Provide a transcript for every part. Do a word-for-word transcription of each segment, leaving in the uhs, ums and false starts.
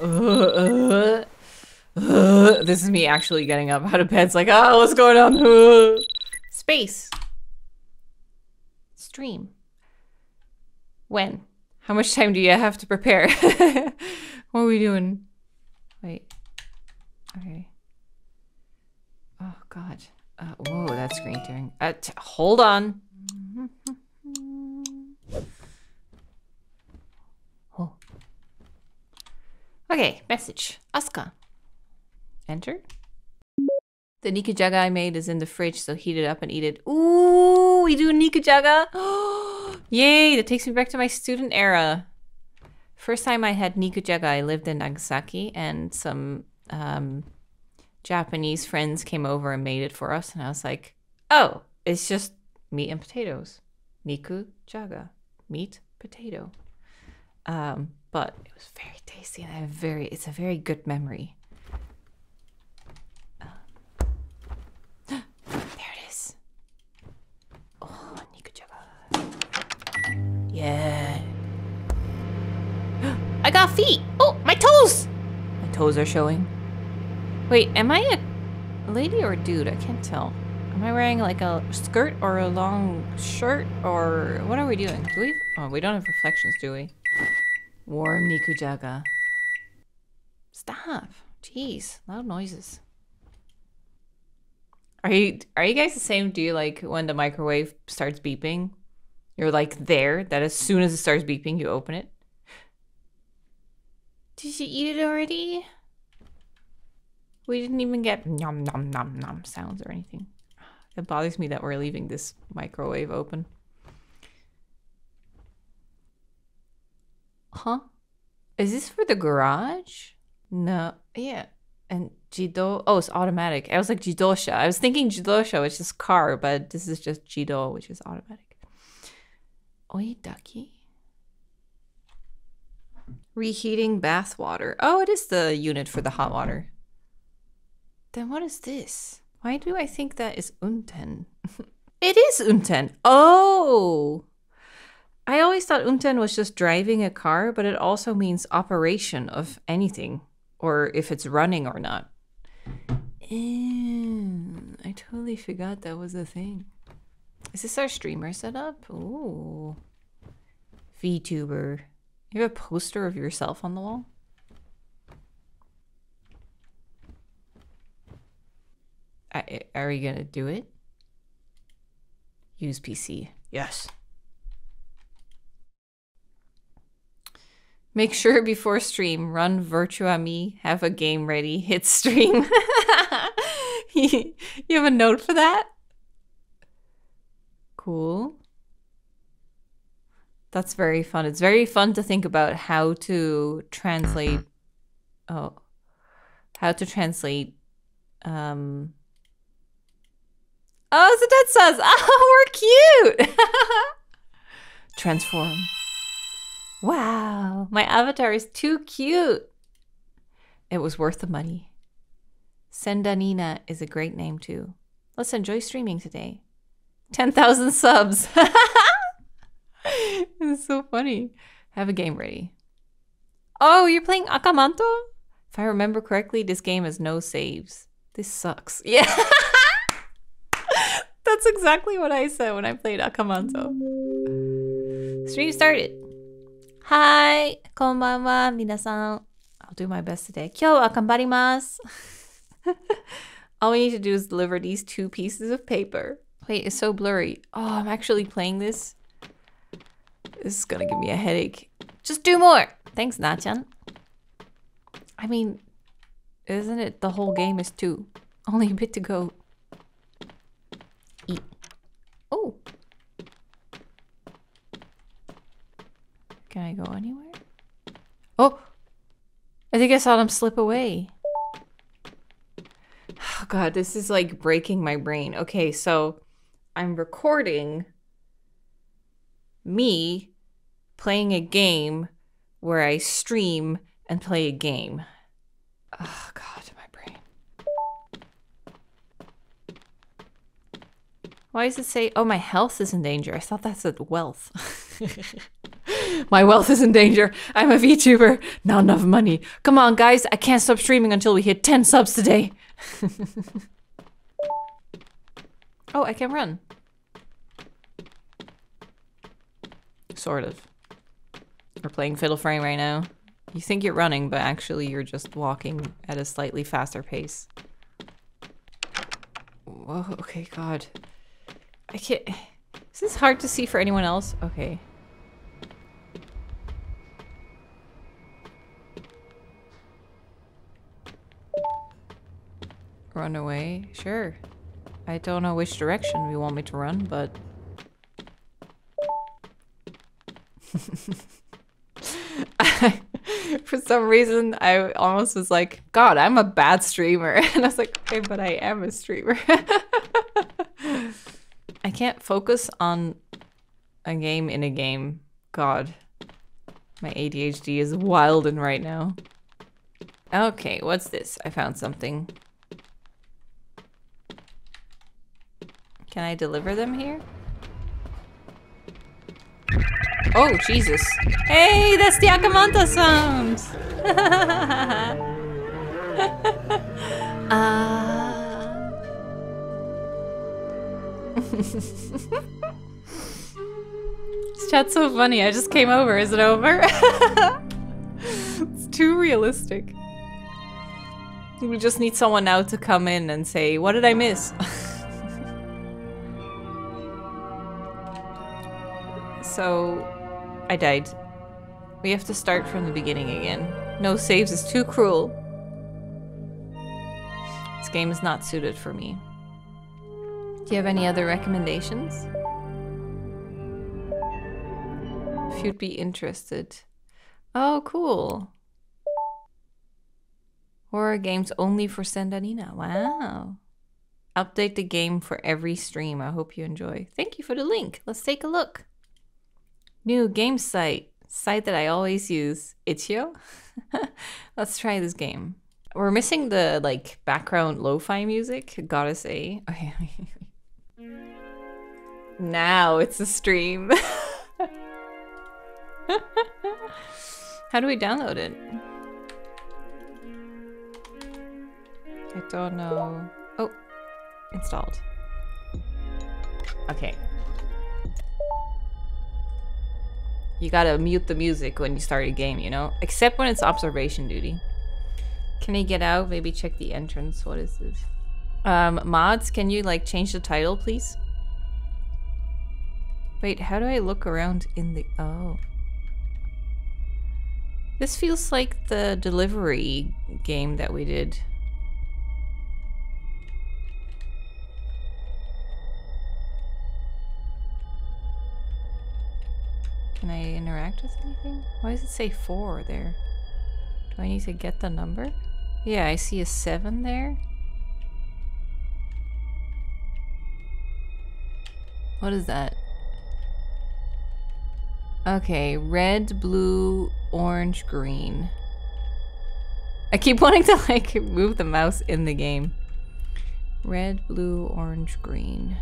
Uh, uh, uh, this is me actually getting up out of bed. It's like, oh, what's going on? Uh, space. Stream. When? How much time do you have to prepare? What are we doing? Wait. Okay. Oh, God. Uh, whoa, that's screen tearing. Uh, t hold on. Oh. Okay, message. Asuka. Enter. The Nikujaga I made is in the fridge, so heat it up and eat it. Ooh, we do Nikujaga. Yay, that takes me back to my student era. First time I had Nikujaga, I lived in Nagasaki, and some um, Japanese friends came over and made it for us. And I was like, oh, it's just meat and potatoes. Nikujaga, meat, potato. Um, but it was very tasty, and I have very, it's a very good memory. Yeah. I got feet. Oh, my toes. My toes are showing. Wait, am I a lady or a dude? I can't tell. Am I wearing like a skirt or a long shirt or what are we doing? Do we? Oh, we don't have reflections, do we? Warm Nikujaga. Stop. Jeez, loud noises. Are you are you guys the same? Do you like when the microwave starts beeping? You're like there, that as soon as it starts beeping, you open it. Did you eat it already? We didn't even get nom nom nom nom sounds or anything. It bothers me that we're leaving this microwave open. Huh? Is this for the garage? No, yeah. And jido, oh, it's automatic. I was like jidosha. I was thinking jidosha, which is car, but this is just jido, which is automatic. Oi, ducky. Reheating bath water. Oh, it is the unit for the hot water. Then what is this? Why do I think that is unten? It is unten. Oh! I always thought unten was just driving a car, but it also means operation of anything, or if it's running or not. And I totally forgot that was a thing. Is this our streamer setup? Ooh. VTuber. You have a poster of yourself on the wall? I, are we gonna do it? Use P C. Yes. Make sure before stream, run VirtuAmi, have a game ready, hit stream. You have a note for that? Cool. That's very fun. It's very fun to think about how to translate oh how to translate um oh, it's a dead sauce. Oh, we're cute. Transform. Wow, my avatar is too cute. It was worth the money. Sendanina is a great name too. Let's enjoy streaming today. ten thousand subs. It's so funny. Have a game ready. Oh, you're playing Akamanto? If I remember correctly, this game has no saves. This sucks. Yeah. That's exactly what I said when I played Akamanto. Stream started. Hi. Konbanwa, minasan. I'll do my best today. Kyou wa ganbarimasu. All we need to do is deliver these two pieces of paper. Wait, it's so blurry. Oh, I'm actually playing this. This is gonna give me a headache. Just do more! Thanks, Nachan. I mean, isn't it the whole game is two? Only a bit to go. Eat. Oh! Can I go anywhere? Oh! I think I saw them slip away. Oh God, this is like breaking my brain. Okay, so... I'm recording me playing a game where I stream and play a game. Oh God, my brain. Why does it say, oh, my health is in danger? I thought that said wealth. My wealth is in danger. I'm a VTuber. Not enough money. Come on, guys. I can't stop streaming until we hit ten subs today. Oh, I can run. Sort of. We're playing Fiddle Frame right now. You think you're running, but actually you're just walking at a slightly faster pace. Whoa, okay, God. I can't... Is this hard to see for anyone else? Okay. Run away? Sure. I don't know which direction you want me to run, but... For some reason, I almost was like, God, I'm a bad streamer. And I was like, okay, but I am a streamer. I can't focus on a game in a game. God, my A D H D is wildin' right now. Okay, what's this? I found something. Can I deliver them here? Oh, Jesus. Hey, that's the Akamanto sound! uh... This chat's so funny, I just came over. Is it over? It's too realistic. We just need someone now to come in and say, what did I miss? So... I died. We have to start from the beginning again. No saves is too cruel. This game is not suited for me. Do you have any other recommendations? If you'd be interested. Oh, cool. Horror games only for Sendanina. Wow. Update the game for every stream. I hope you enjoy. Thank you for the link. Let's take a look. New game site. Site that I always use. itch dot i o? Let's try this game. We're missing the, like, background lo-fi music. Gotta say. Okay. Now it's a stream. How do we download it? I don't know. Oh. Installed. Okay. You gotta mute the music when you start a game, you know? Except when it's observation duty. Can I get out? Maybe check the entrance. What is this? Um, mods, can you, like, change the title, please? Wait, how do I look around in the... Oh. This feels like the delivery game that we did. Can I interact with anything? Why does it say four there? Do I need to get the number? Yeah, I see a seven there. What is that? Okay, red, blue, orange, green. I keep wanting to, like, move the mouse in the game. Red, blue, orange, green.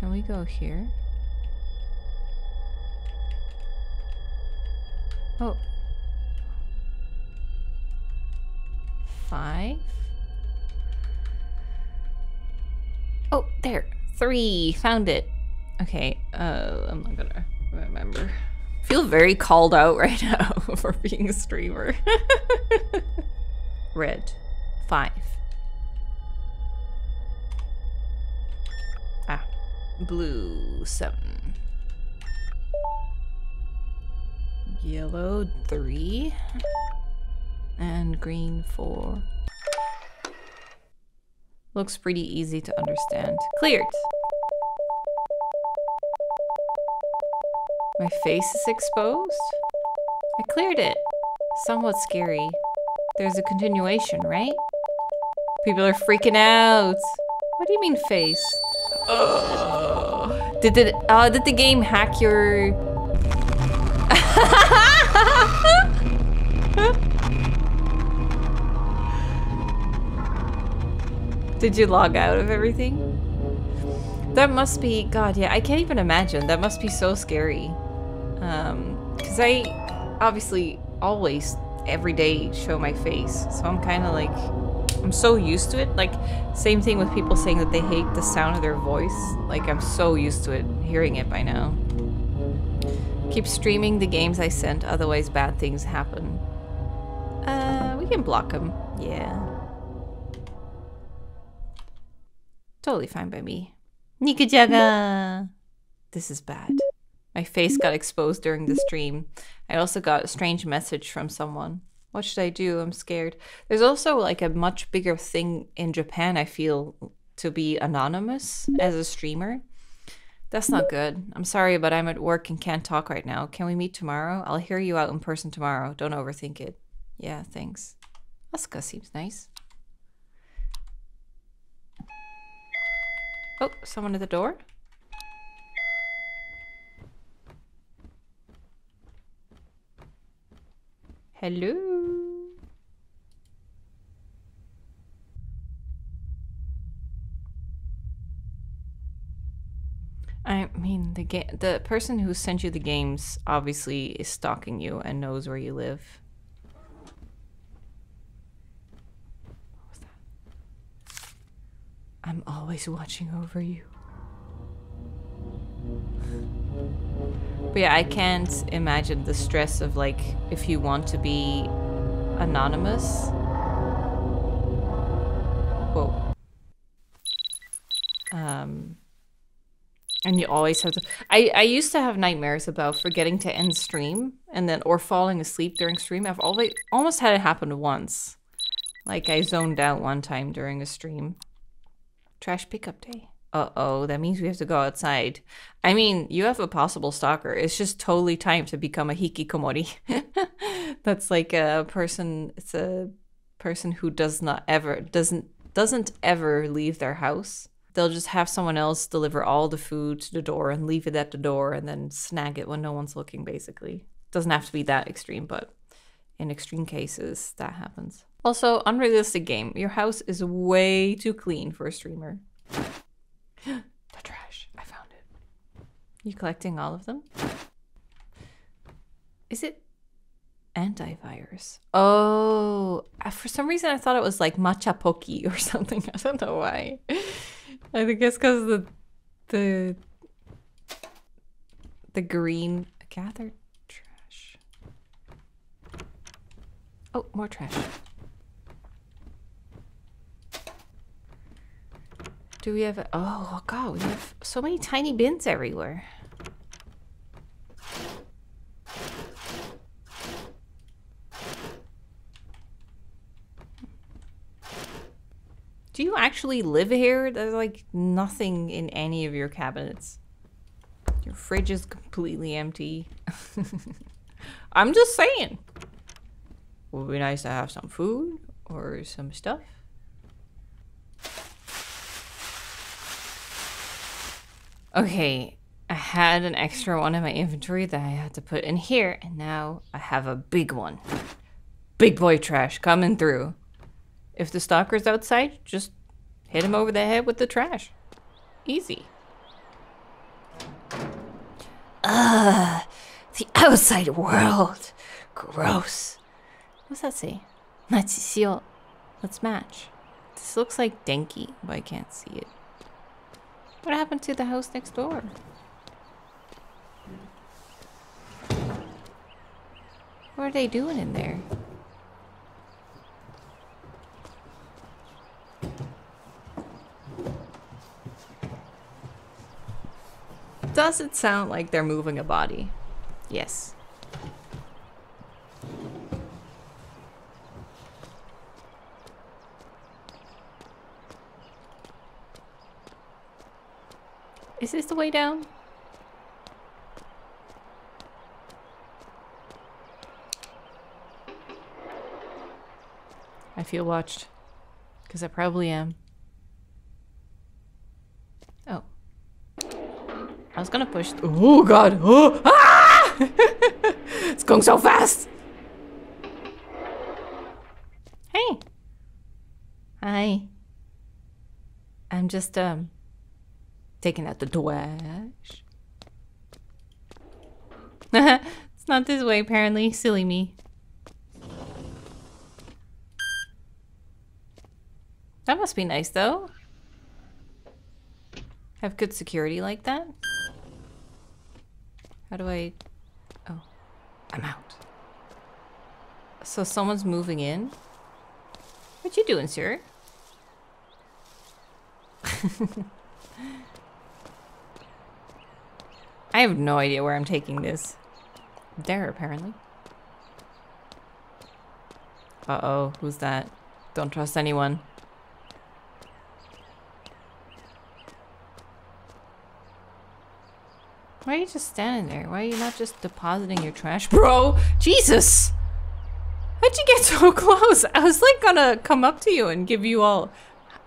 Can we go here? Oh. Five. Oh, there. Three. Found it. Okay. Uh, I'm not gonna remember. I feel very called out right now for being a streamer. Red. Five. Ah. Blue. Seven. Yellow, three. And green, four. Looks pretty easy to understand. Cleared! My face is exposed? I cleared it. Somewhat scary. There's a continuation, right? People are freaking out! What do you mean, face? Oh. Did, it, uh, did the game hack your... Did you log out of everything? That must be... God, yeah, I can't even imagine. That must be so scary. Um, cause I obviously always, every day, show my face. So I'm kind of like, I'm so used to it. Like, same thing with people saying that they hate the sound of their voice. Like, I'm so used to it, hearing it by now. Keep streaming the games I sent, otherwise bad things happen. Uh, we can block them. Yeah. Totally fine by me. Nikujaga! This is bad. My face got exposed during the stream. I also got a strange message from someone. What should I do? I'm scared. There's also like a much bigger thing in Japan, I feel, to be anonymous as a streamer. That's not good. I'm sorry, but I'm at work and can't talk right now. Can we meet tomorrow? I'll hear you out in person tomorrow. Don't overthink it. Yeah, thanks. Asuka seems nice. Oh, someone at the door? Hello? I mean, the ga- the person who sent you the games obviously is stalking you and knows where you live. What was that? I'm always watching over you. But yeah, I can't imagine the stress of, like, if you want to be anonymous. Whoa. Um... And you always have to... I, I used to have nightmares about forgetting to end stream and then or falling asleep during stream. I've always almost had it happen once. Like, I zoned out one time during a stream. Trash pickup day. Uh-oh, that means we have to go outside. I mean, you have a possible stalker. It's just totally time to become a hikikomori. That's like a person... It's a person who does not ever... Doesn't, doesn't ever leave their house. They'll just have someone else deliver all the food to the door and leave it at the door and then snag it when no one's looking, basically. Doesn't have to be that extreme, but in extreme cases, that happens. Also, unrealistic game. Your house is way too clean for a streamer. The trash. I found it. You collecting all of them? Is it antivirus? Oh, for some reason I thought it was like matcha pocky or something. I don't know why. I think it's because the the the green gathered trash. Oh, more trash. Do we have a, oh god, we have so many tiny bins everywhere. Do you actually live here? There's like nothing in any of your cabinets. Your fridge is completely empty. I'm just saying. Would be nice to have some food or some stuff. Okay, I had an extra one in my inventory that I had to put in here, and now I have a big one. Big boy trash coming through. If the stalker's outside, just hit him over the head with the trash. Easy. Ugh, the outside world. Gross. What's that say? Let's match. This looks like Denki, but I can't see it. What happened to the house next door? What are they doing in there? Does it sound like they're moving a body? Yes. Is this the way down? I feel watched. Because I probably am. Oh. I was gonna push. Oh god! Oh. Ah! It's going so fast! Hey! Hi. I'm just, um, taking out the trash. It's not this way, apparently. Silly me. That must be nice, though. Have good security like that. How do I... Oh. I'm out. So someone's moving in? What you doing, sir? I have no idea where I'm taking this. There, apparently. Uh-oh, who's that? Don't trust anyone. Why are you just standing there? Why are you not just depositing your trash? Bro! Jesus! How'd you get so close? I was like gonna come up to you and give you all...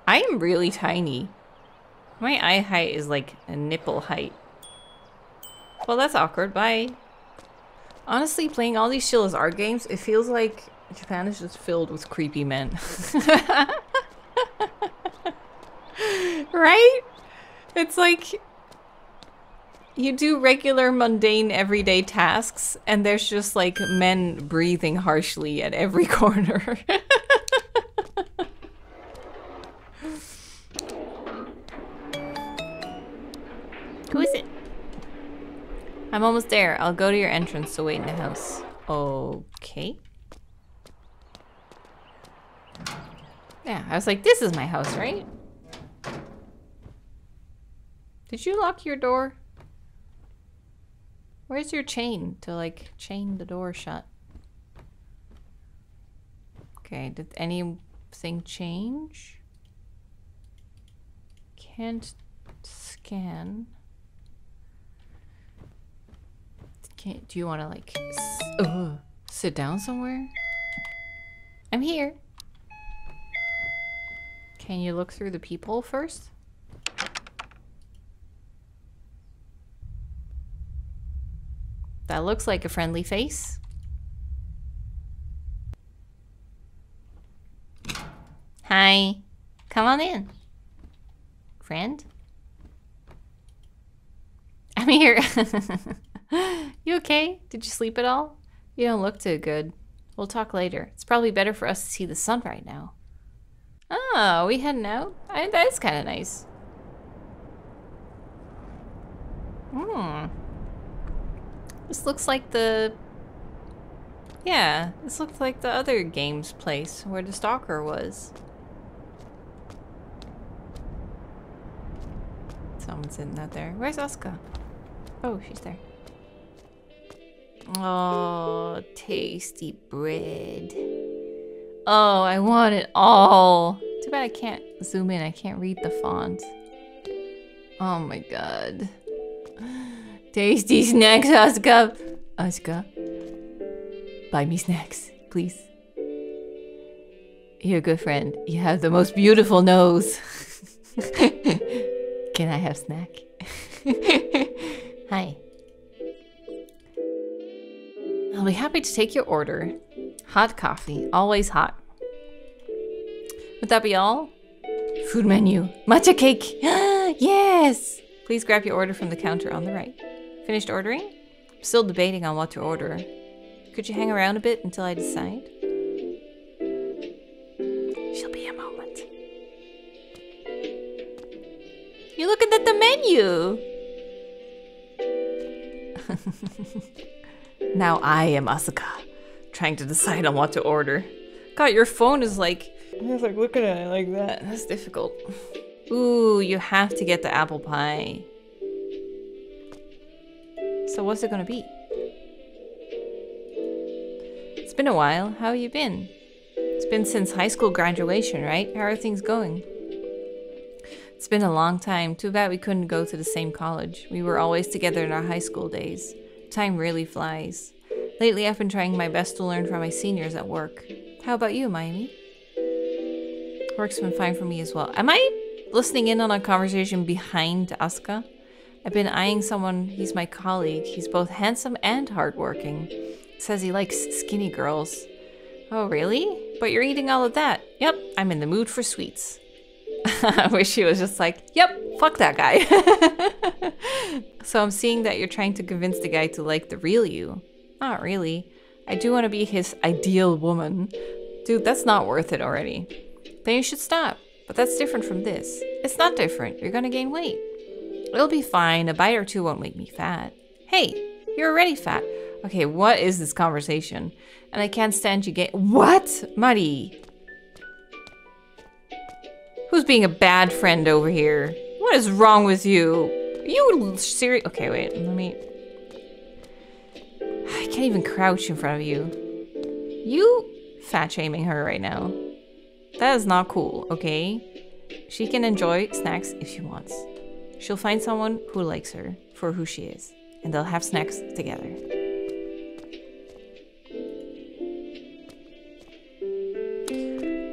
I'm really tiny. My eye height is like a nipple height. Well, that's awkward. Bye. Honestly, playing all these Chilla's Art games, it feels like Japan is just filled with creepy men. Right? It's like... You do regular, mundane, everyday tasks, and there's just, like, men breathing harshly at every corner. Who is it? I'm almost there. I'll go to your entrance to wait in the house. Okay. Yeah, I was like, this is my house, right? Did you lock your door? Where's your chain to, like, chain the door shut? Okay, did anything change? Can't scan. Can't, do you want to, like, s Ugh. sit down somewhere? I'm here. Can you look through the peephole first? That looks like a friendly face. Hi. Come on in. Friend? I'm here. You okay? Did you sleep at all? You don't look too good. We'll talk later. It's probably better for us to see the sun right now. Oh, we heading out? I, that is kind of nice. Hmm. This looks like the... Yeah, this looks like the other game's place where the stalker was. Someone's sitting out there. Where's Asuka? Oh, she's there. Oh, tasty bread. Oh, I want it all. Too bad I can't zoom in. I can't read the font. Oh my god. Tasty snacks, Asuka! Asuka, buy me snacks, please. You're a good friend. You have the most beautiful nose. Can I have snack? Hi. I'll be happy to take your order. Hot coffee, always hot. Would that be all? Food menu. Matcha cake! Yes! Please grab your order from the counter on the right. Finished ordering? I'm still debating on what to order. Could you hang around a bit until I decide? She'll be a moment. You're looking at the menu! Now I am Asuka, trying to decide on what to order. God, your phone is like... It's like looking at it like that. That's difficult. Ooh, you have to get the apple pie. So what's it gonna be? It's been a while. How have you been? It's been since high school graduation, right? How are things going? It's been a long time. Too bad we couldn't go to the same college. We were always together in our high school days. Time really flies. Lately, I've been trying my best to learn from my seniors at work. How about you, Miami? Work's been fine for me as well. Am I listening in on a conversation behind Asuka? I've been eyeing someone. He's my colleague. He's both handsome and hardworking. Says he likes skinny girls. Oh, really? But you're eating all of that. Yep, I'm in the mood for sweets. I wish he was just like, yep, fuck that guy. So I'm seeing that you're trying to convince the guy to like the real you. Not really. I do want to be his ideal woman. Dude, that's not worth it already. Then you should stop. But that's different from this. It's not different. You're gonna gain weight. It'll be fine. A bite or two won't make me fat. Hey, you're already fat. Okay, what is this conversation? And I can't stand you gay. What? Muddy. Who's being a bad friend over here? What is wrong with you? Are you serious? Okay, wait. Let me... I can't even crouch in front of you. You fat-shaming her right now. That is not cool, okay? She can enjoy snacks if she wants. She'll find someone who likes her for who she is, and they'll have snacks together.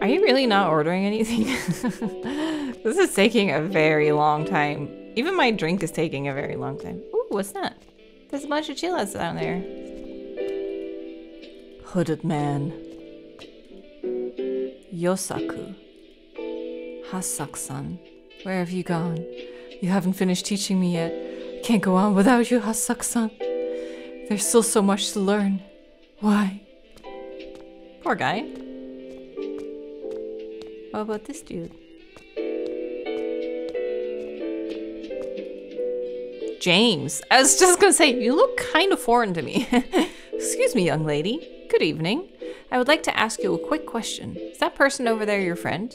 Are you really not ordering anything? This is taking a very long time. Even my drink is taking a very long time. Ooh, what's that? There's a bunch of chillas down there. Hooded man. Yosaku. Hasaku-san, where have you gone? You haven't finished teaching me yet. I can't go on without you, Hasaku-san. There's still so much to learn. Why? Poor guy. What about this dude? James. I was just gonna say, you look kind of foreign to me. Excuse me, young lady. Good evening. I would like to ask you a quick question. Is that person over there your friend?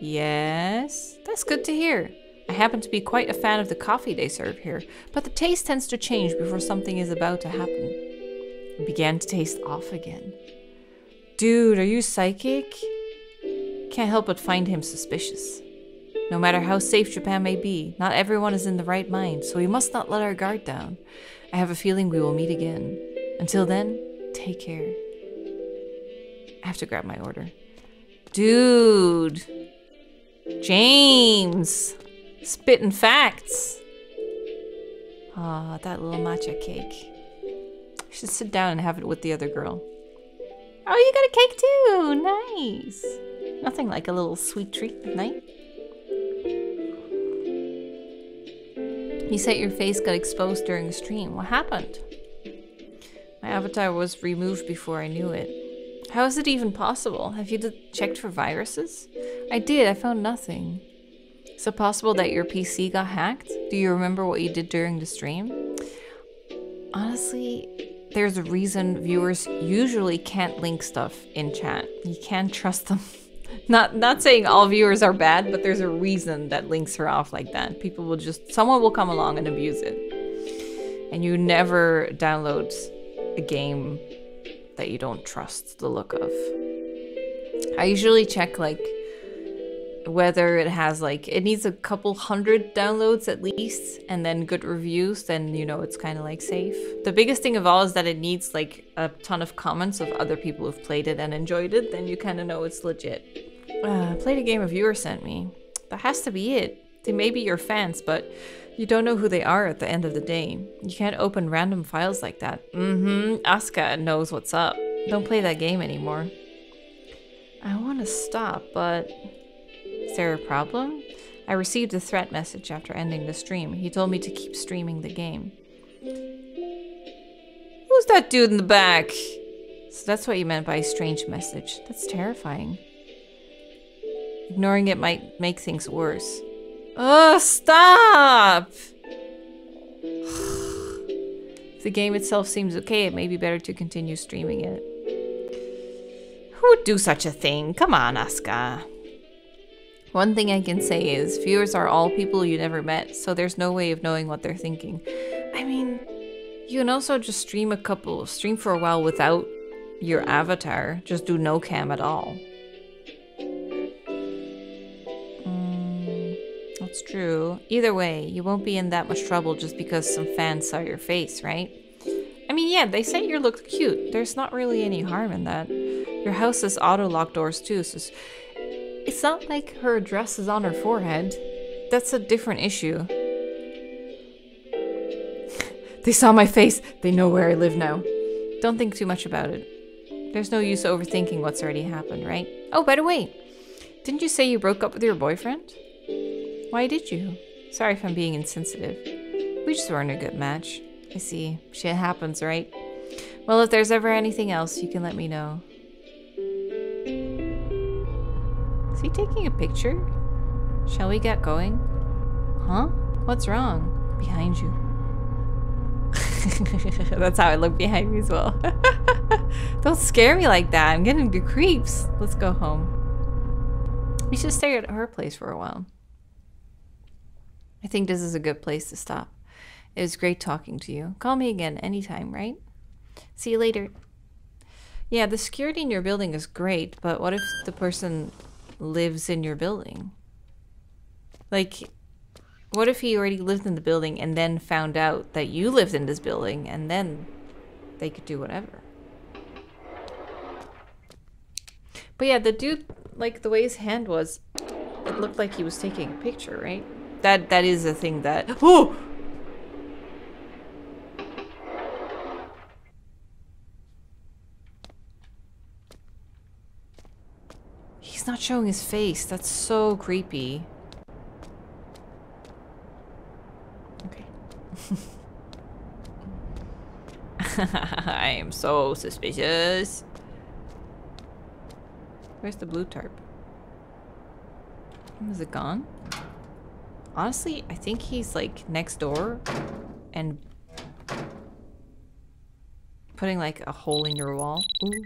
Yes. That's good to hear. I happen to be quite a fan of the coffee they serve here, but the taste tends to change before something is about to happen. It began to taste off again. Dude, are you psychic? Can't help but find him suspicious. No matter how safe Japan may be, not everyone is in the right mind, so we must not let our guard down. I have a feeling we will meet again. Until then, take care. I have to grab my order. Dude! James! Spitting facts! Ah, that little matcha cake. I should sit down and have it with the other girl. Oh, you got a cake too! Nice! Nothing like a little sweet treat at night. You said your face got exposed during the stream. What happened? My avatar was removed before I knew it. How is it even possible? Have you checked for viruses? I did. I found nothing. Is it possible that your P C got hacked? Do you remember what you did during the stream? Honestly, there's a reason viewers usually can't link stuff in chat. You can't trust them. Not not saying all viewers are bad, but there's a reason that links are off like that. People will just... Someone will come along and abuse it. And you never download a game that you don't trust the look of. I usually check, like, whether it has, like... It needs a couple hundred downloads at least, and then good reviews, then, you know, it's kind of, like, safe. The biggest thing of all is that it needs, like, a ton of comments of other people who've played it and enjoyed it, then you kind of know it's legit. Uh, I played a game a viewer sent me. That has to be it. They may be your fans, but you don't know who they are at the end of the day. You can't open random files like that. Mm-hmm. Asuka knows what's up. Don't play that game anymore. I want to stop, but... Is there a problem? I received a threat message after ending the stream. He told me to keep streaming the game. Who's that dude in the back? So that's what you meant by a strange message. That's terrifying. Ignoring it might make things worse. Oh, stop! If the game itself seems okay, it may be better to continue streaming it. Who would do such a thing? Come on, Asuka. One thing I can say is, viewers are all people you never met, so there's no way of knowing what they're thinking. I mean, you can also just stream a couple, stream for a while without your avatar. Just do no cam at all. That's true. Either way, you won't be in that much trouble just because some fans saw your face, right? I mean, yeah, they say you look cute. There's not really any harm in that. Your house has auto-lock doors too, so it's not like her address is on her forehead. That's a different issue. They saw my face. They know where I live now. Don't think too much about it. There's no use overthinking what's already happened, right? Oh, by the way, didn't you say you broke up with your boyfriend? Why did you? Sorry if I'm being insensitive. We just weren't a good match. I see. Shit happens, right? Well, if there's ever anything else, you can let me know. Is he taking a picture? Shall we get going? Huh? What's wrong? Behind you. That's how I look behind me as well. Don't scare me like that. I'm getting the creeps. Let's go home. We should stay at her place for a while. I think this is a good place to stop. It was great talking to you. Call me again anytime, right? See you later. Yeah, the security in your building is great, but what if the person lives in your building? Like, what if he already lived in the building and then found out that you lived in this building, and then they could do whatever? But yeah, the dude, like, the way his hand was, it looked like he was taking a picture, right? That that is a thing that... Oh! He's not showing his face. That's so creepy. Okay. I am so suspicious. Where's the blue tarp? Is it gone? Honestly, I think he's like next door and putting like a hole in your wall. Ooh.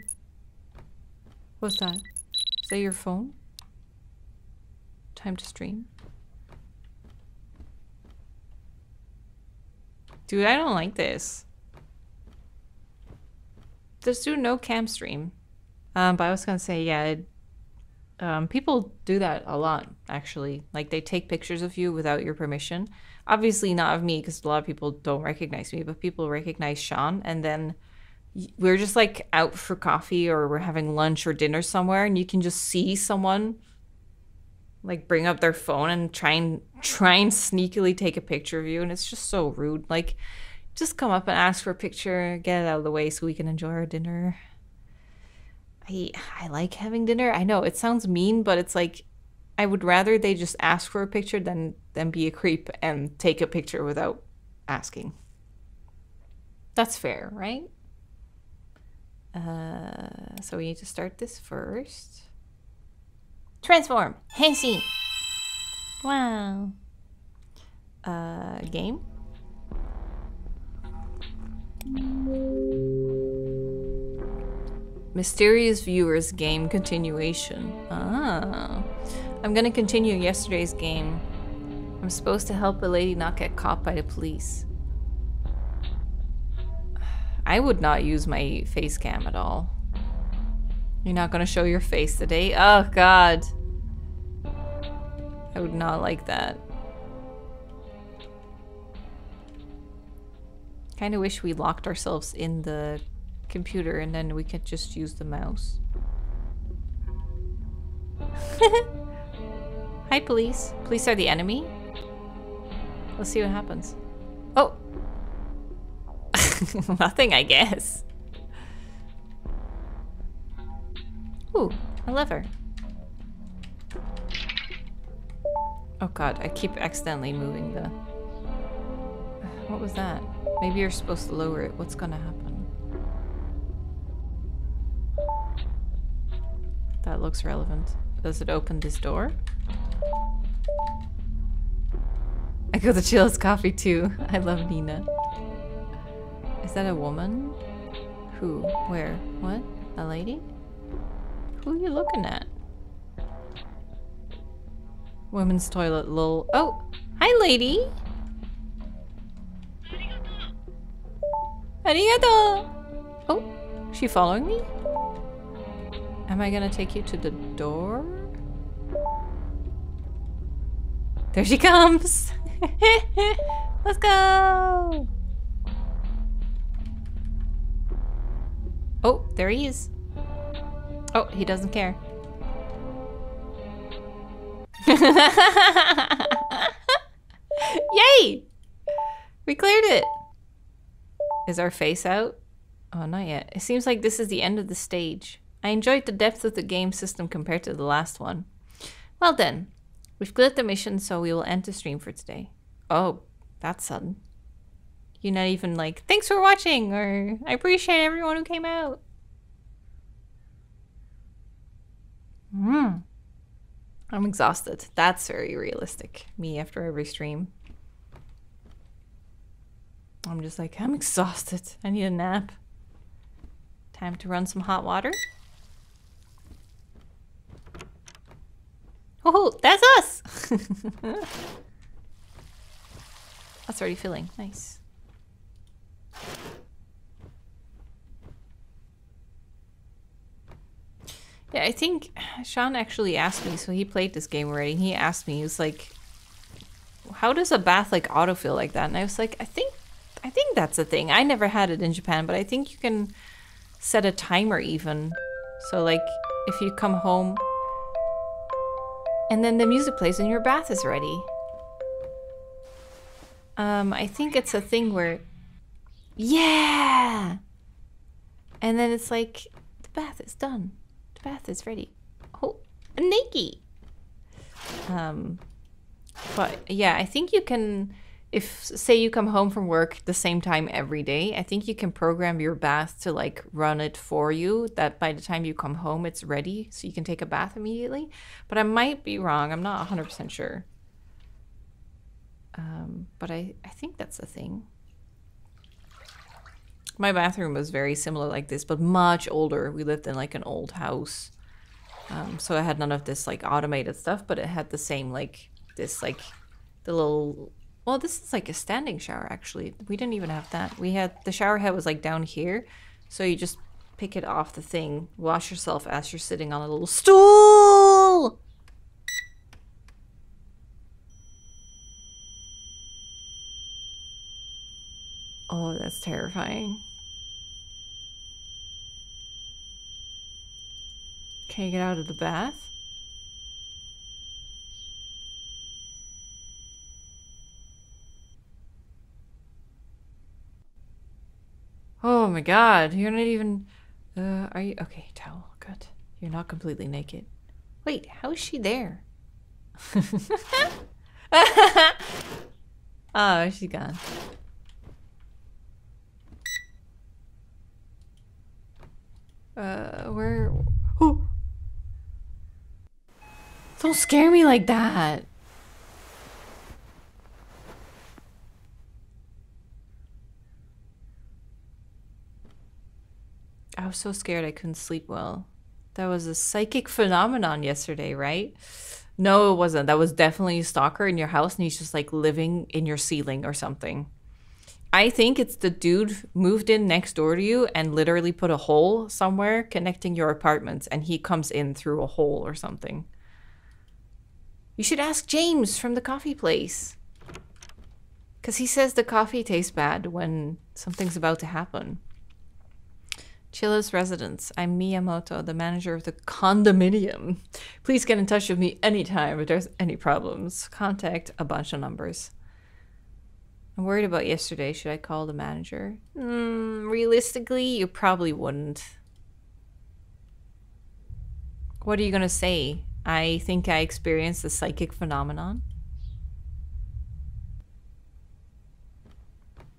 What's that? Is that your phone? Time to stream. Dude, I don't like this. Just do no cam stream. Um, but I was gonna say, yeah, it, Um, people do that a lot, actually. Like, they take pictures of you without your permission. Obviously not of me, because a lot of people don't recognize me, but people recognize Sean, and then we're just, like, out for coffee or we're having lunch or dinner somewhere, and you can just see someone, like, bring up their phone and try and, try and sneakily take a picture of you, and it's just so rude. Like, just come up and ask for a picture, get it out of the way so we can enjoy our dinner. I, I like having dinner. I know it sounds mean, but it's like I would rather they just ask for a picture than, than be a creep and take a picture without asking. That's fair, right? Uh, so we need to start this first. Transform! Henshin! Wow. Uh, game? Mysterious Viewers game continuation. Ah. I'm gonna continue yesterday's game. I'm supposed to help a lady not get caught by the police. I would not use my face cam at all. You're not gonna show your face today? Oh god. I would not like that. Kinda wish we locked ourselves in the computer and then we could just use the mouse. Hi, police. Police are the enemy? Let's see what happens. Oh! Nothing, I guess. Ooh, a lever. Oh god, I keep accidentally moving the... What was that? Maybe you're supposed to lower it. What's gonna happen? That looks relevant. Does it open this door? I got the Chilla's coffee too. I love Nina. Is that a woman? Who? Where? What? A lady? Who are you looking at? Women's toilet lol. Oh! Hi, lady! Arigato! Arigato! Oh! Is she following me? Am I gonna take you to the door? There she comes! Let's go! Oh, there he is. Oh, he doesn't care. Yay! We cleared it! Is our face out? Oh, not yet. It seems like this is the end of the stage. I enjoyed the depth of the game system compared to the last one. Well then, We've cleared the mission, so we will end the stream for today. Oh, that's sudden. You're not even like, thanks for watching, or I appreciate everyone who came out. Hmm. I'm exhausted. That's very realistic. Me after every stream. I'm just like, I'm exhausted. I need a nap. Time to run some hot water. Oh, that's us! That's already filling. Nice. Yeah, I think Sean actually asked me, so he played this game already, and he asked me, he was like, how does a bath like autofill like that? And I was like, I think I think that's a thing. I never had it in Japan, but I think you can set a timer even. So like, if you come home and then the music plays and your bath is ready. Um, I think it's a thing where... Yeah! And then it's like, the bath is done. The bath is ready. Oh, Nikki! Um, but yeah, I think you can... If, say, you come home from work the same time every day, I think you can program your bath to, like, run it for you, that by the time you come home, it's ready, so you can take a bath immediately. But I might be wrong. I'm not one hundred percent sure. Um, but I, I think that's the thing. My bathroom was very similar like this, but much older. We lived in, like, an old house. Um, so I had none of this, like, automated stuff, but it had the same, like, this, like, the little... Well, this is like a standing shower, actually. We didn't even have that. We had... The shower head was like down here. So you just pick it off the thing. Wash yourself as you're sitting on a little stool! Oh, that's terrifying. Can you get out of the bath? Oh my god, you're not even... Uh, are you... Okay, towel, good. You're not completely naked. Wait, how is she there? Oh, she's gone. Uh, where... Oh! Don't scare me like that! I was so scared I couldn't sleep well. That was a psychic phenomenon yesterday, right? No, it wasn't. That was definitely a stalker in your house, and he's just like living in your ceiling or something. I think it's the dude moved in next door to you and literally put a hole somewhere connecting your apartments, and he comes in through a hole or something. You should ask James from the coffee place. Because he says the coffee tastes bad when something's about to happen. Chilla's residence. I'm Miyamoto, the manager of the condominium. Please get in touch with me anytime if there's any problems. Contact a bunch of numbers. I'm worried about yesterday. Should I call the manager? Mm, realistically, you probably wouldn't. What are you gonna say? I think I experienced the psychic phenomenon.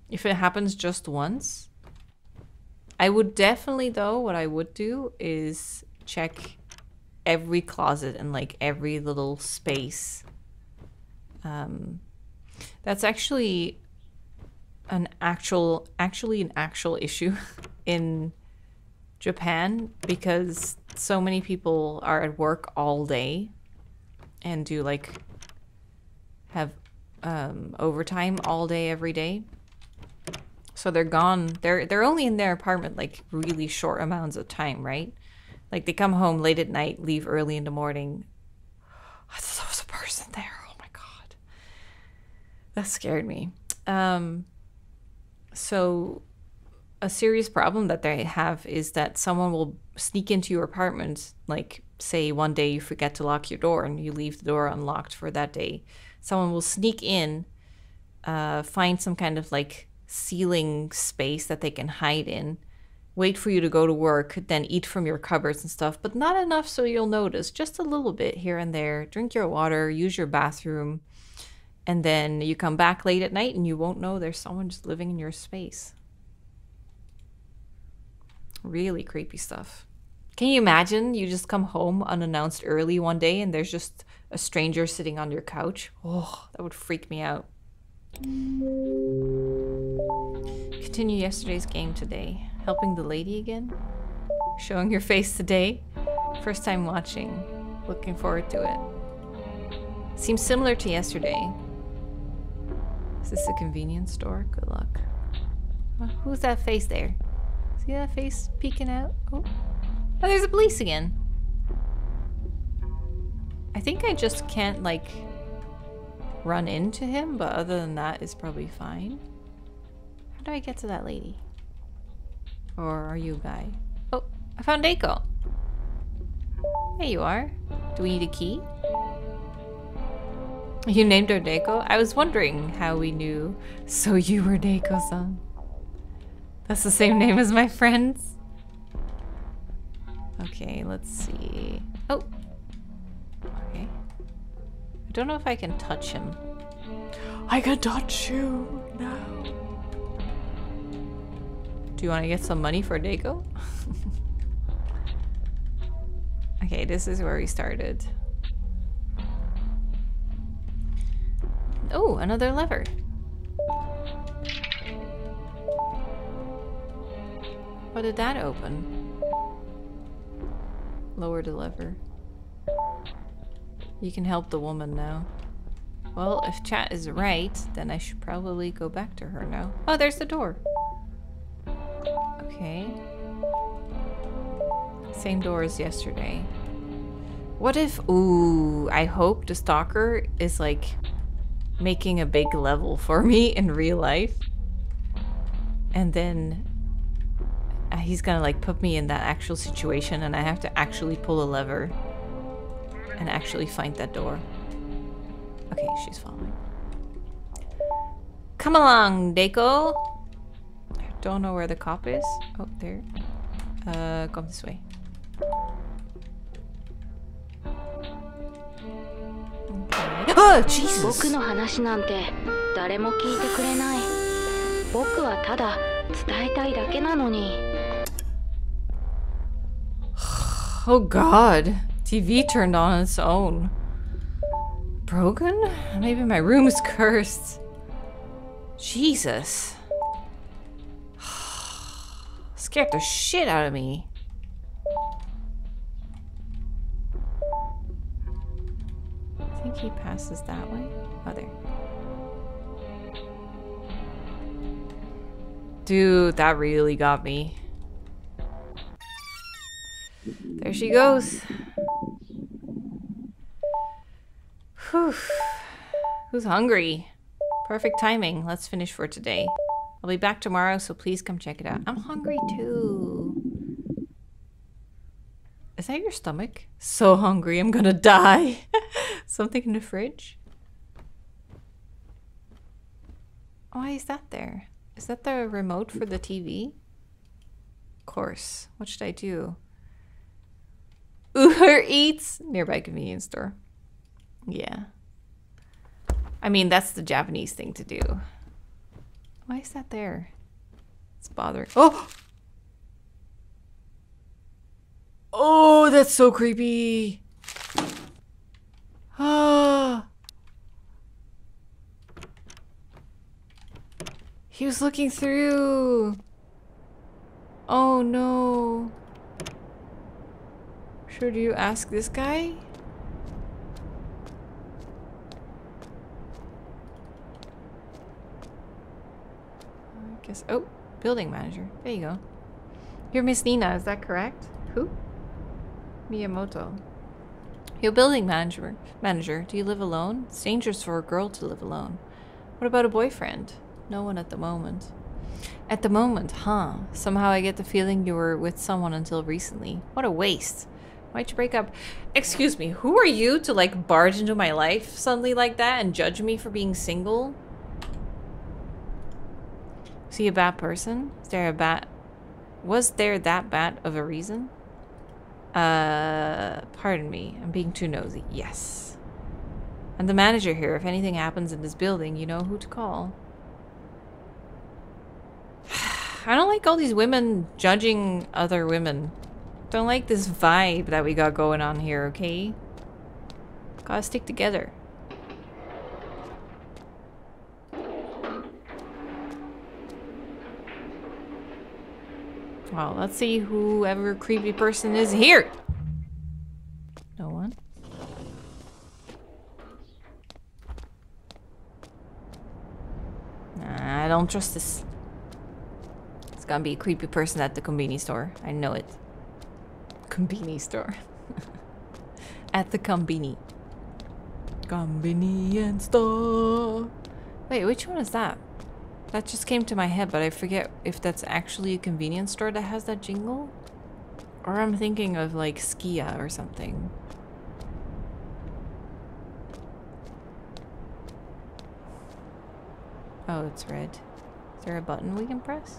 If it happens just once. I would definitely, though, what I would do is check every closet and like every little space. Um, that's actually an actual, actually an actual issue in Japan because so many people are at work all day and do like have um, overtime all day every day. So they're gone. They're they're only in their apartment like really short amounts of time, right? Like they come home late at night, leave early in the morning. I thought there was a person there. Oh my god, that scared me. Um, so a serious problem that they have is that someone will sneak into your apartment. Like say one day you forget to lock your door and you leave the door unlocked for that day. Someone will sneak in, uh, find some kind of like ceiling space that they can hide in wait for you to go to work, then eat from your cupboards and stuff, but not enough so you'll notice, just a little bit here and there. Drink your water, use your bathroom, and then you come back late at night and you won't know there's someone just living in your space. Really creepy stuff. Can you imagine you just come home unannounced early one day and there's just a stranger sitting on your couch? Oh, that would freak me out. Continue yesterday's game today. Helping the lady again? Showing your face today? First time watching. Looking forward to it. Seems similar to yesterday. Is this a convenience store? Good luck. Well, who's that face there? See that face peeking out? Oh, oh there's a police again. I think I just can't, like, run into him, but other than that, it's probably fine. How do I get to that lady? Or are you a guy? Oh, I found Deiko. There you are. Do we need a key? You named her Deiko? I was wondering how we knew. So you were Deiko-san. That's the same name as my friends. Okay, let's see. Oh. Okay. I don't know if I can touch him. I can touch you now. Do you want to get some money for Deiko? Okay, this is where we started. Oh, another lever. What did that open? Lower the lever. You can help the woman now. Well, if chat is right, then I should probably go back to her now. Oh, there's the door. Okay. Same door as yesterday. What if... Ooh, I hope the stalker is like making a big level for me in real life. And then uh, he's gonna like put me in that actual situation and I have to actually pull a lever and actually find that door. Okay, she's following. Come along, Deiko! Don't know where the cop is. Oh, there. Uh, come this way. Okay. Oh, Jesus! Oh God! T V turned on its own. Broken? Maybe my room is cursed. Jesus. Scared the shit out of me. I think he passes that way. Oh, there. Dude, that really got me. There she goes. Whew. Who's hungry? Perfect timing. Let's finish for today. I'll be back tomorrow, so please come check it out. I'm hungry too. Is that your stomach? So hungry, I'm gonna die. Something in the fridge? Why is that there? Is that the remote for the T V? Of course. What should I do? Uber Eats! Nearby convenience store. Yeah. I mean, that's the Japanese thing to do. Why is that there? It's bothering. Oh! Oh, that's so creepy! Ah! He was looking through! Oh no! Should you ask this guy? Guess, oh, building manager. There you go. You're Miss Nina, is that correct? Who? Miyamoto. You're building manager. Manager, do you live alone? It's dangerous for a girl to live alone. What about a boyfriend? No one at the moment. At the moment, huh? Somehow I get the feeling you were with someone until recently. What a waste. Why'd you break up? Excuse me, who are you to like barge into my life suddenly like that and judge me for being single? Is he a bad person? Is there a bad... Was there that bad of a reason? Uh, pardon me, I'm being too nosy. Yes. I'm the manager here. If anything happens in this building, you know who to call. I don't like all these women judging other women. Don't like this vibe that we got going on here, okay? Gotta stick together. Well, let's see whoever creepy person is here! No one? Nah, I don't trust this. It's gonna be a creepy person at the konbini store. I know it. Konbini store. At the konbini. Convenience store. Wait, which one is that? That just came to my head, but I forget if that's actually a convenience store that has that jingle. Or I'm thinking of like Skia or something. Oh, it's red. Is there a button we can press?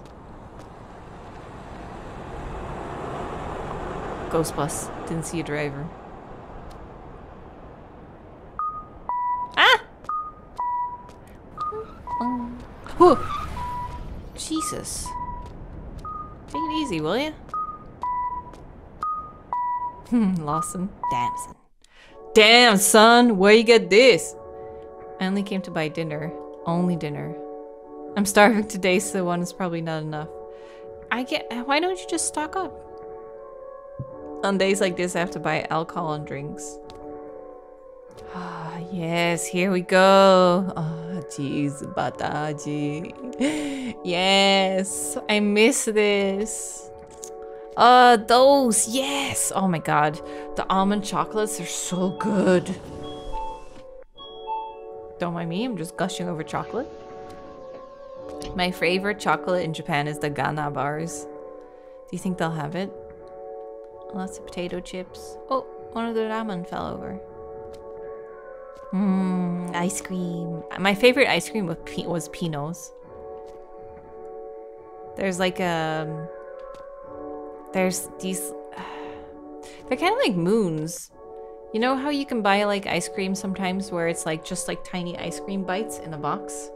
Ghost bus. Didn't see a driver. Whew. Jesus. Take it easy, will ya? Hmm, Lawson. Damn, son. Damn, son! Where you get this? I only came to buy dinner. Only dinner. I'm starving today, so one is probably not enough. I get- why don't you just stock up? On days like this, I have to buy alcohol and drinks. Ah, oh, yes, here we go. Oh, jeez, bataji. Yes, I miss this. Uh, those, yes. Oh my god, the almond chocolates are so good. Don't mind me, I'm just gushing over chocolate. My favorite chocolate in Japan is the Ghana bars. Do you think they'll have it? Lots of potato chips. Oh, one of the ramen fell over. Mmm, ice cream. My favorite ice cream was, P was Pino's. There's like a... There's these... Uh, they're kind of like moons. You know how you can buy like ice cream sometimes where it's like just like tiny ice cream bites in a box?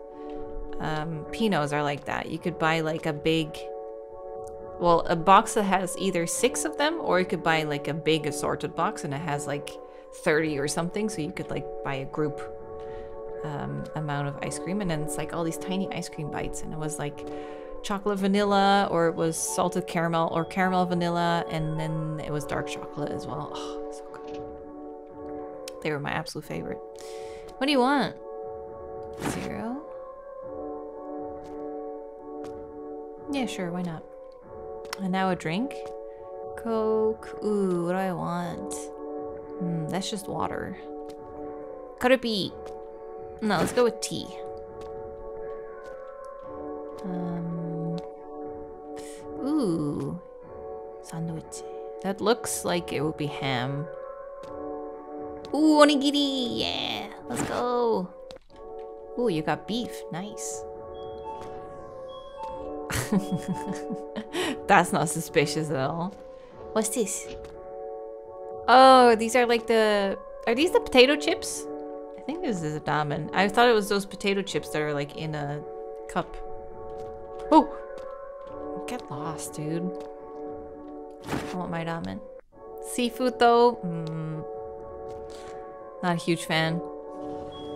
Um, Pino's are like that. You could buy like a big... Well, a box that has either six of them, or you could buy like a big assorted box and it has like... thirty or something, so you could like buy a group um, amount of ice cream, and then it's like all these tiny ice cream bites, and it was like chocolate vanilla, or it was salted caramel, or caramel vanilla, and then it was dark chocolate as well. Oh, so good. They were my absolute favorite. What do you want? Zero? Yeah, sure, why not? And now a drink? Coke. Ooh, what do I want? Mm, that's just water. Could it be? No, let's go with tea. Um. Ooh, sandwich. That looks like it would be ham. Ooh, onigiri. Yeah, let's go. Ooh, you got beef. Nice. That's not suspicious at all. What's this? Oh, these are like the... Are these the potato chips? I think this is a ramen. I thought it was those potato chips that are like in a cup. Oh! Get lost, dude. I want my ramen. Seafood though? Mm. Not a huge fan.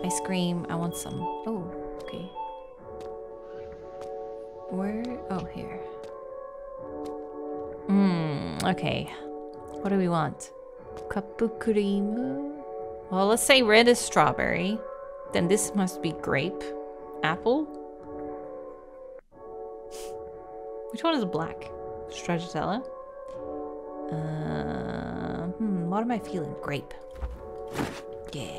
Ice cream. I want some. Oh, okay. Where? Oh, here. Mmm, okay. What do we want? Kapu cream. Well, let's say red is strawberry. Then this must be grape. Apple. Which one is black? Stracciatella. Uh, hmm, what am I feeling? Grape. Yeah.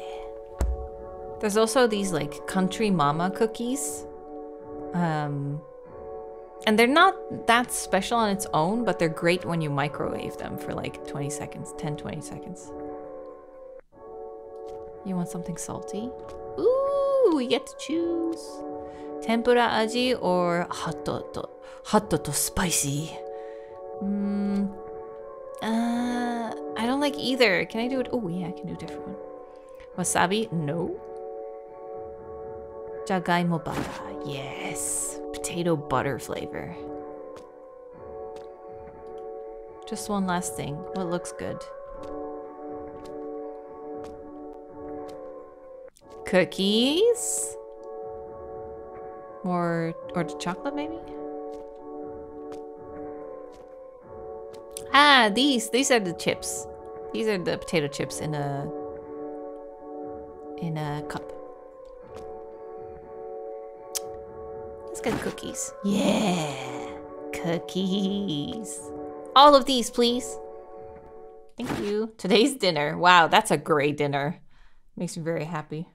There's also these like country mama cookies. Um, and they're not that special on its own, but they're great when you microwave them for like twenty seconds, ten, twenty seconds. You want something salty? Ooh, we get to choose. Tempura aji or hot to, hot to spicy. Mm, uh, I don't like either. Can I do it? Oh yeah, I can do a different one. Wasabi? No. Jagai Mobara. Yes. Potato butter flavor. Just one last thing. What looks good? Cookies? Or, or chocolate, maybe? Ah, these. These are the chips. These are the potato chips in a... in a cup. Let's get cookies. Yeah! Cookies! All of these, please! Thank you. Today's dinner. Wow, that's a great dinner. Makes me very happy.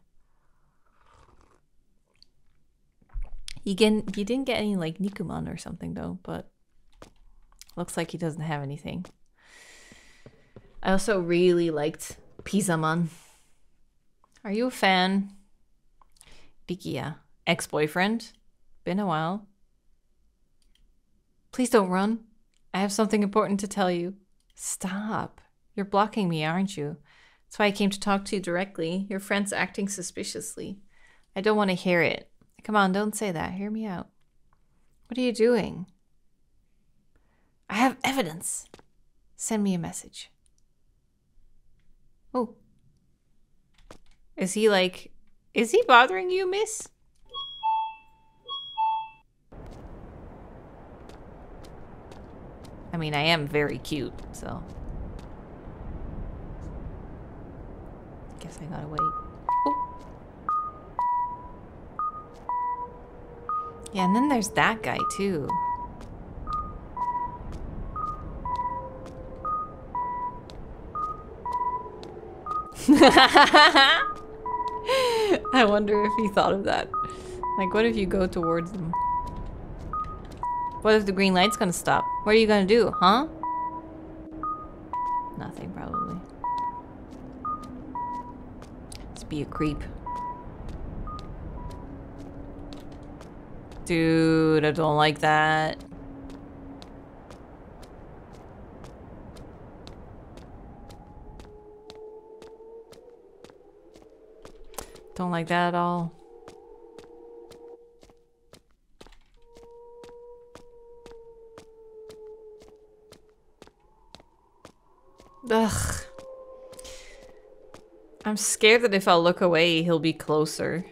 You, can, you didn't get any, like, Nikuman or something, though, but... looks like he doesn't have anything. I also really liked Pizaman. Are you a fan? Dikia. Ex-boyfriend? Been a while. Please don't run. I have something important to tell you. Stop. You're blocking me, aren't you? That's why I came to talk to you directly. Your friend's acting suspiciously. I don't want to hear it. Come on, don't say that. Hear me out. What are you doing? I have evidence. Send me a message. Oh. Is he like... is he bothering you, miss? I mean, I am very cute, so... guess I gotta wait. Oh. Yeah, and then there's that guy, too. I wonder if he thought of that. Like, what if you go towards them? What if the green light's gonna stop? What are you gonna do, huh? Nothing, probably. Just be a creep. Dude, I don't like that. Don't like that at all. Ugh. I'm scared that if I look away, he'll be closer.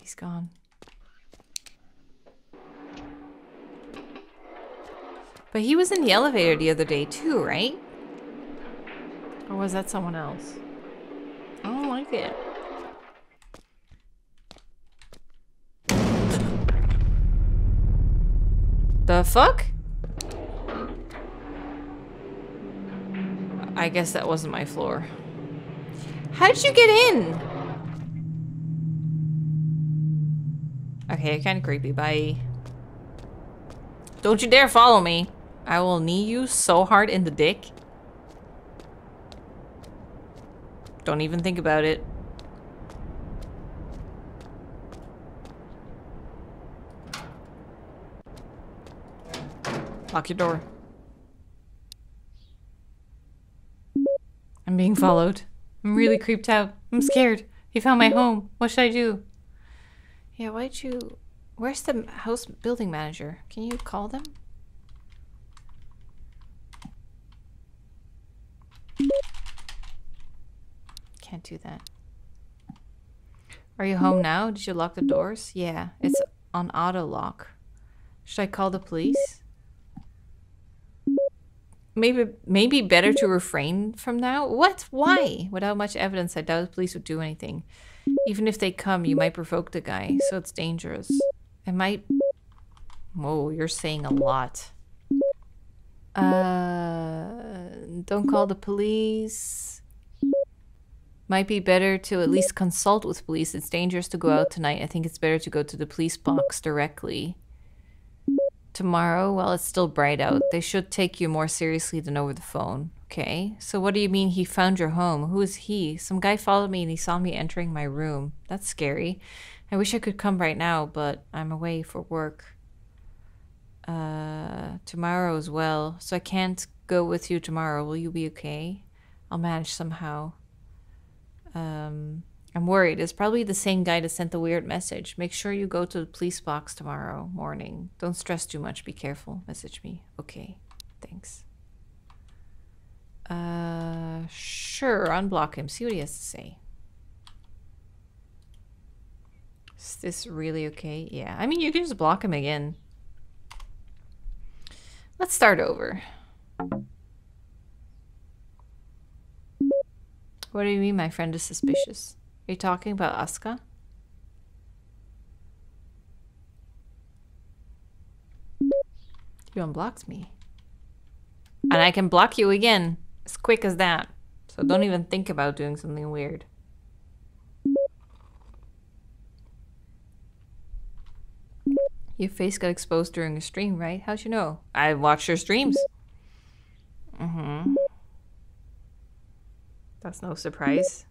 He's gone. But he was in the elevator the other day too, right? Or was that someone else? I don't like it. The fuck? I guess that wasn't my floor. How did you get in? Okay, kinda creepy. Bye. Don't you dare follow me. I will knee you so hard in the dick. Don't even think about it. Lock your door. I'm being followed. I'm really creeped out. I'm scared. He found my home. What should I do? Yeah, why'd you... where's the house building manager? Can you call them? Can't do that. Are you home now? Did you lock the doors? Yeah, it's on auto lock. Should I call the police? Maybe maybe better to refrain from now? What? Why? Without much evidence, I doubt the police would do anything. Even if they come, you might provoke the guy, so it's dangerous. I might... whoa, you're saying a lot. Uh, don't call the police. Might be better to at least consult with police. It's dangerous to go out tonight. I think it's better to go to the police box directly. Tomorrow, while it's still bright out, they should take you more seriously than over the phone. Okay, so what do you mean he found your home? Who is he? Some guy followed me and he saw me entering my room. That's scary. I wish I could come right now, but I'm away for work. Uh, tomorrow as well, so I can't go with you tomorrow. Will you be okay? I'll manage somehow. Um, I'm worried. It's probably the same guy that sent the weird message. Make sure you go to the police box tomorrow morning. Don't stress too much. Be careful. Message me. Okay, thanks. Uh, sure, unblock him. See what he has to say. Is this really okay? Yeah, I mean, you can just block him again. Let's start over. What do you mean my friend is suspicious? Are you talking about Asuka? You unblocked me. And I can block you again. As quick as that. So don't even think about doing something weird. Your face got exposed during a stream, right? How'd you know? I watched your streams. Mm-hmm. That's no surprise.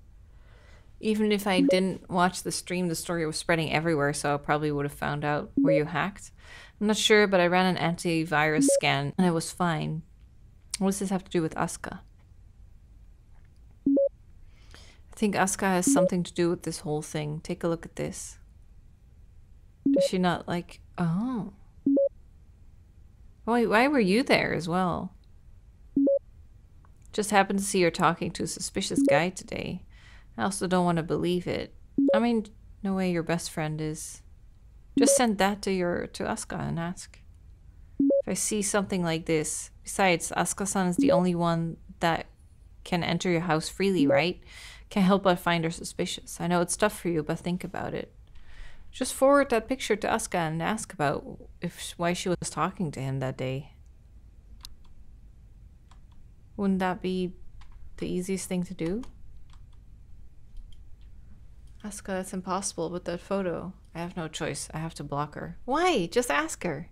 Even if I didn't watch the stream, the story was spreading everywhere, so I probably would have found out. Were you hacked? I'm not sure, but I ran an antivirus scan and it was fine. What does this have to do with Asuka? I think Asuka has something to do with this whole thing. Take a look at this. Does she not like... Oh. Why, why were you there as well? Just happened to see her talking to a suspicious guy today. I also don't want to believe it. I mean, no way your best friend is. Just send that to your to Asuka and ask. If I see something like this... Besides, Asuka-san is the only one that can enter your house freely, right? Can't help but find her suspicious. I know it's tough for you, but think about it. Just forward that picture to Asuka and ask about if why she was talking to him that day. Wouldn't that be the easiest thing to do? Asuka, that's impossible with that photo. I have no choice. I have to block her. Why? Just ask her.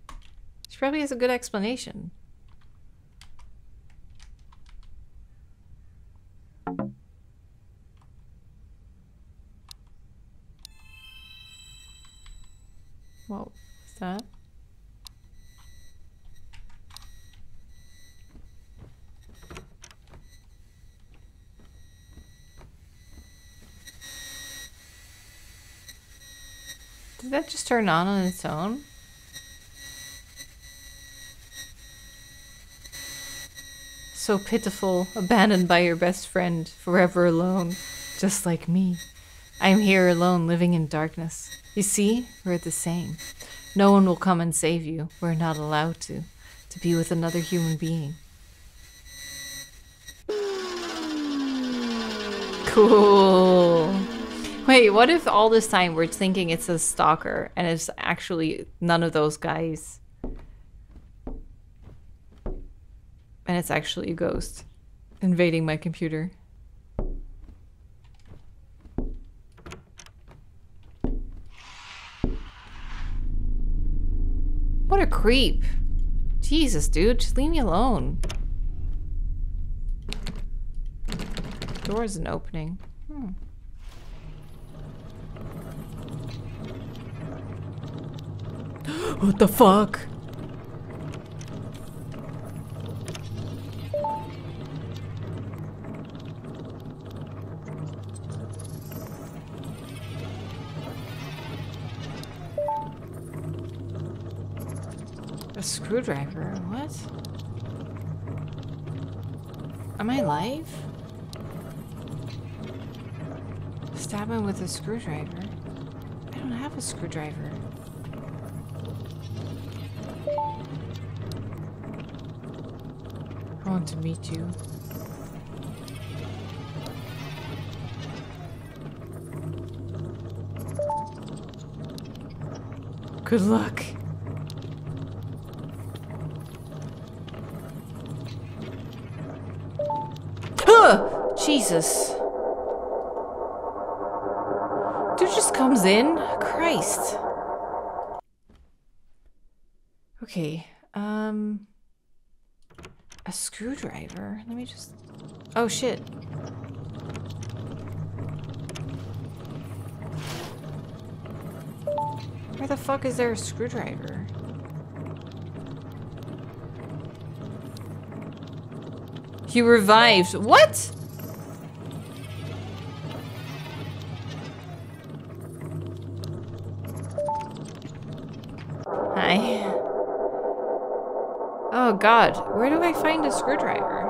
She probably has a good explanation. What was that? Did that just turn on on its own? So pitiful, abandoned by your best friend, forever alone, just like me. I'm here alone, living in darkness. You see, we're the same. No one will come and save you. We're not allowed to, to be with another human being. Cool. Wait, what if all this time we're thinking it's a stalker and it's actually none of those guys? And it's actually a ghost invading my computer. What a creep. Jesus, dude, just leave me alone. The door isn't opening. Hmm. What the fuck? Screwdriver, what? Am I live? Stab him with a screwdriver. I don't have a screwdriver. I want to meet you. Good luck. Jesus. Dude just comes in. Christ. Okay. Um. A screwdriver? Let me just... Oh, shit. Where the fuck is there a screwdriver? He revived. What? Hi. Oh God, where do I find a screwdriver?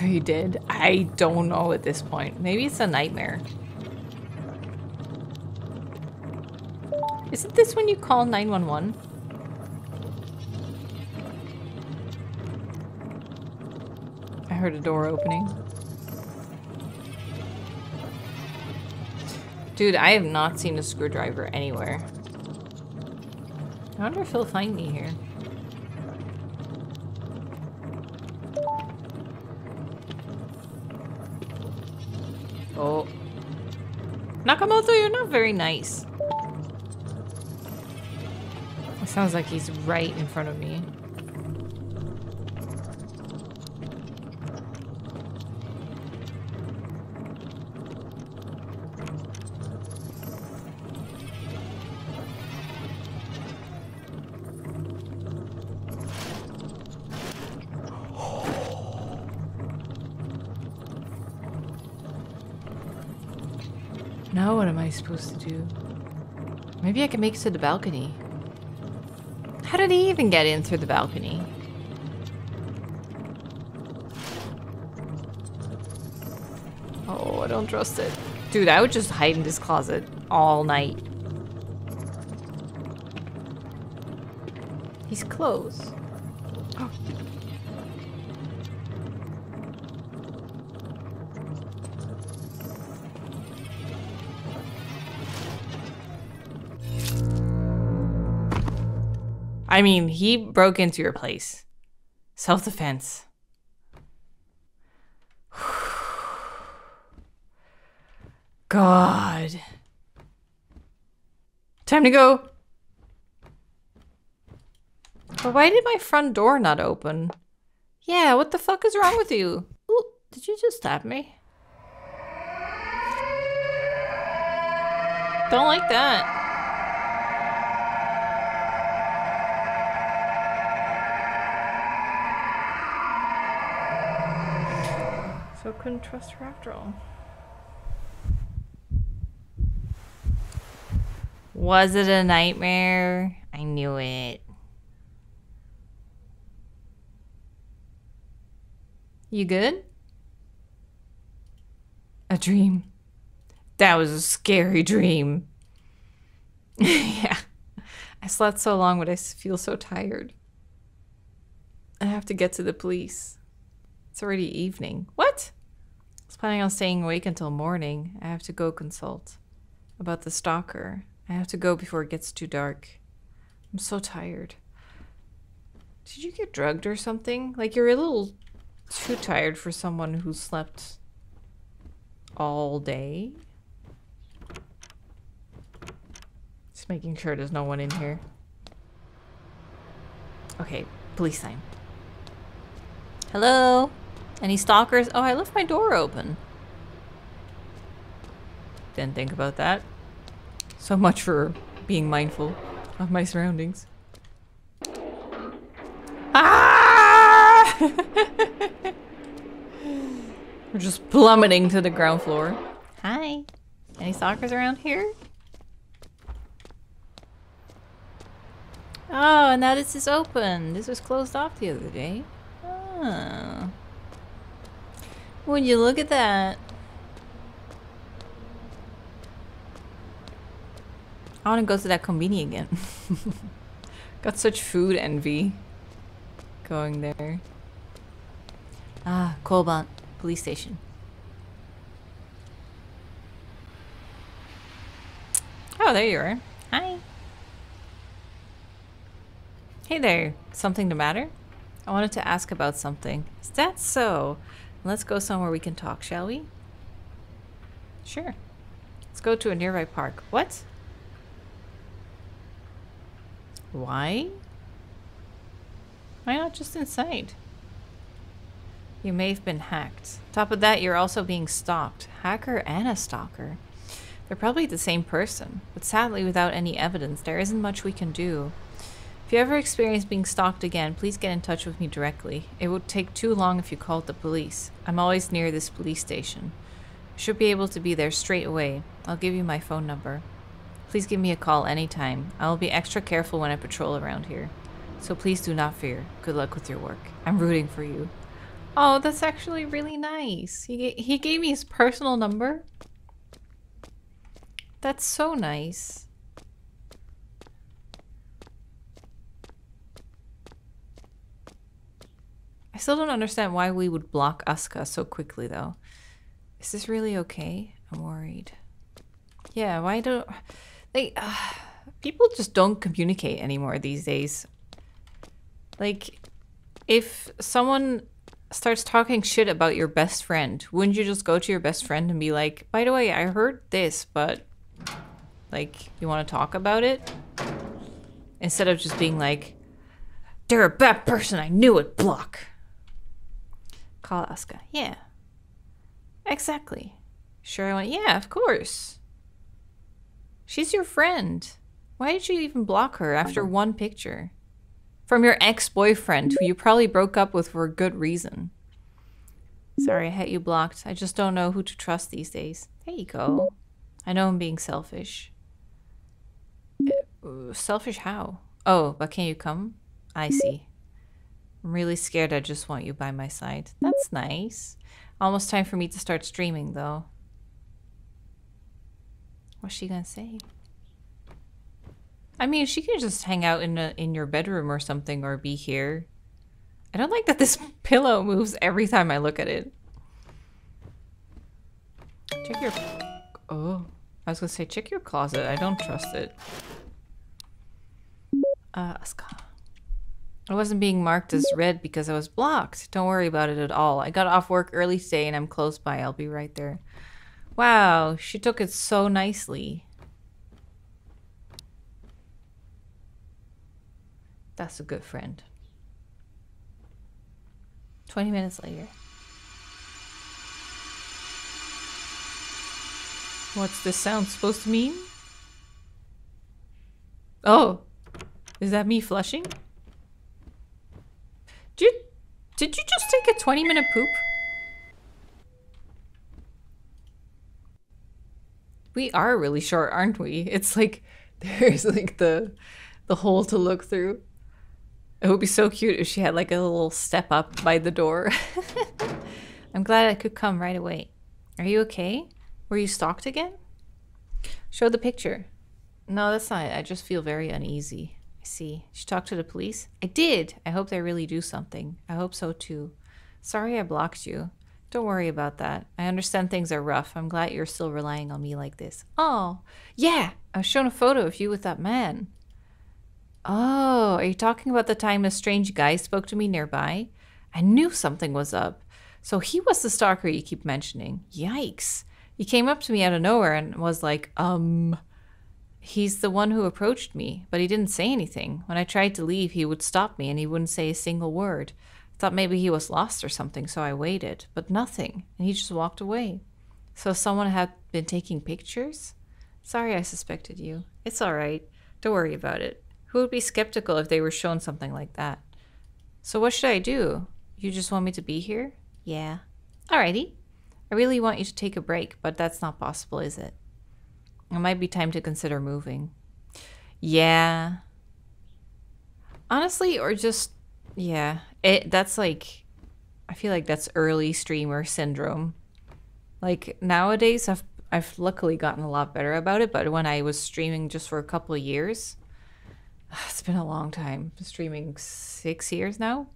He did. I don't know at this point. Maybe it's a nightmare. Isn't this when you call nine one one? I heard a door opening. Dude, I have not seen a screwdriver anywhere. I wonder if he'll find me here. Oh. Nakamoto, you're not very nice. Sounds like he's right in front of me. Now what am I supposed to do? Maybe I can make it to the balcony. How did he even get in through the balcony? Oh, I don't trust it. Dude, I would just hide in this closet all night. He's close. Oh. I mean, he broke into your place. Self-defense. God. Time to go. But why did my front door not open? Yeah, what the fuck is wrong with you? Ooh, did you just stab me? Don't like that. So couldn't trust her after all. Was it a nightmare? I knew it. You good? A dream. That was a scary dream. Yeah. I slept so long, but I feel so tired. I have to get to the police. It's already evening. What? I was planning on staying awake until morning. I have to go consult about the stalker. I have to go before it gets too dark. I'm so tired. Did you get drugged or something? Like, you're a little too tired for someone who slept all day. Just making sure there's no one in here. Okay, police sign. Hello? Any stalkers? Oh, I left my door open. Didn't think about that. So much for being mindful of my surroundings. Ah! We're just plummeting to the ground floor. Hi. Any stalkers around here? Oh, and now this is open. This was closed off the other day. Oh. Would you look at that? I want to go to that konbini again. Got such food envy going there. Ah, koban, police station. Oh, there you are. Hi. Hey there. Something the matter? I wanted to ask about something. Is that so? Let's go somewhere we can talk, shall we? Sure. Let's go to a nearby park. What? Why? Why not just inside? You may have been hacked. Top of that, you're also being stalked. Hacker and a stalker. They're probably the same person, but sadly without any evidence, there isn't much we can do. If you ever experience being stalked again, please get in touch with me directly. It would take too long if you called the police. I'm always near this police station. I should be able to be there straight away. I'll give you my phone number. Please give me a call anytime. I will be extra careful when I patrol around here. So please do not fear. Good luck with your work. I'm rooting for you. Oh, that's actually really nice. He, he gave me his personal number. That's so nice. I still don't understand why we would block Asuka so quickly, though. Is this really okay? I'm worried. Yeah, why don't... Like, uh, people just don't communicate anymore these days. Like, if someone starts talking shit about your best friend, wouldn't you just go to your best friend and be like, by the way, I heard this, but... Like, you want to talk about it? Instead of just being like, they're a bad person, I knew it, block. Call Asuka. Yeah. Exactly. Sure, I went, yeah, of course. She's your friend. Why did you even block her after one picture? From your ex-boyfriend, who you probably broke up with for a good reason. Sorry, I had you blocked. I just don't know who to trust these days. There you go. I know I'm being selfish. Uh, selfish how? Oh, but can you come? I see. I'm really scared. I just want you by my side. That's nice. Almost time for me to start streaming, though. What's she gonna say? I mean, she can just hang out in a, in your bedroom or something, or be here. I don't like that this pillow moves every time I look at it. Check your... Oh, I was gonna say, check your closet. I don't trust it. Uh, Asuka. I wasn't being marked as red because I was blocked. Don't worry about it at all. I got off work early today and I'm close by. I'll be right there. Wow, she took it so nicely. That's a good friend. twenty minutes later. What's this sound supposed to mean? Oh, is that me flushing? Did you, did you just take a twenty minute poop? We are really short, aren't we? It's like, there's like the, the hole to look through. It would be so cute if she had like a little step up by the door. I'm glad I could come right away. Are you okay? Were you stalked again? Show the picture. No, that's not it. I just feel very uneasy. See, she talked to the police. I did. I hope they really do something. I hope so too. Sorry I blocked you. Don't worry about that. I understand things are rough. I'm glad you're still relying on me like this. Oh, yeah. I was shown a photo of you with that man. Oh, are you talking about the time a strange guy spoke to me nearby? I knew something was up. So he was the stalker you keep mentioning. Yikes. He came up to me out of nowhere and was like, um... he's the one who approached me, but he didn't say anything. When I tried to leave, he would stop me and he wouldn't say a single word. I thought maybe he was lost or something, so I waited, but nothing. And he just walked away. So someone had been taking pictures? Sorry I suspected you. It's all right. Don't worry about it. Who would be skeptical if they were shown something like that? So what should I do? You just want me to be here? Yeah. Alrighty. I really want you to take a break, but that's not possible, is it? It might be time to consider moving. Yeah. Honestly, or just, yeah. It, that's like, I feel like that's early streamer syndrome. Like, nowadays, I've, I've luckily gotten a lot better about it, but when I was streaming just for a couple of years, it's been a long time. I'm streaming six years now.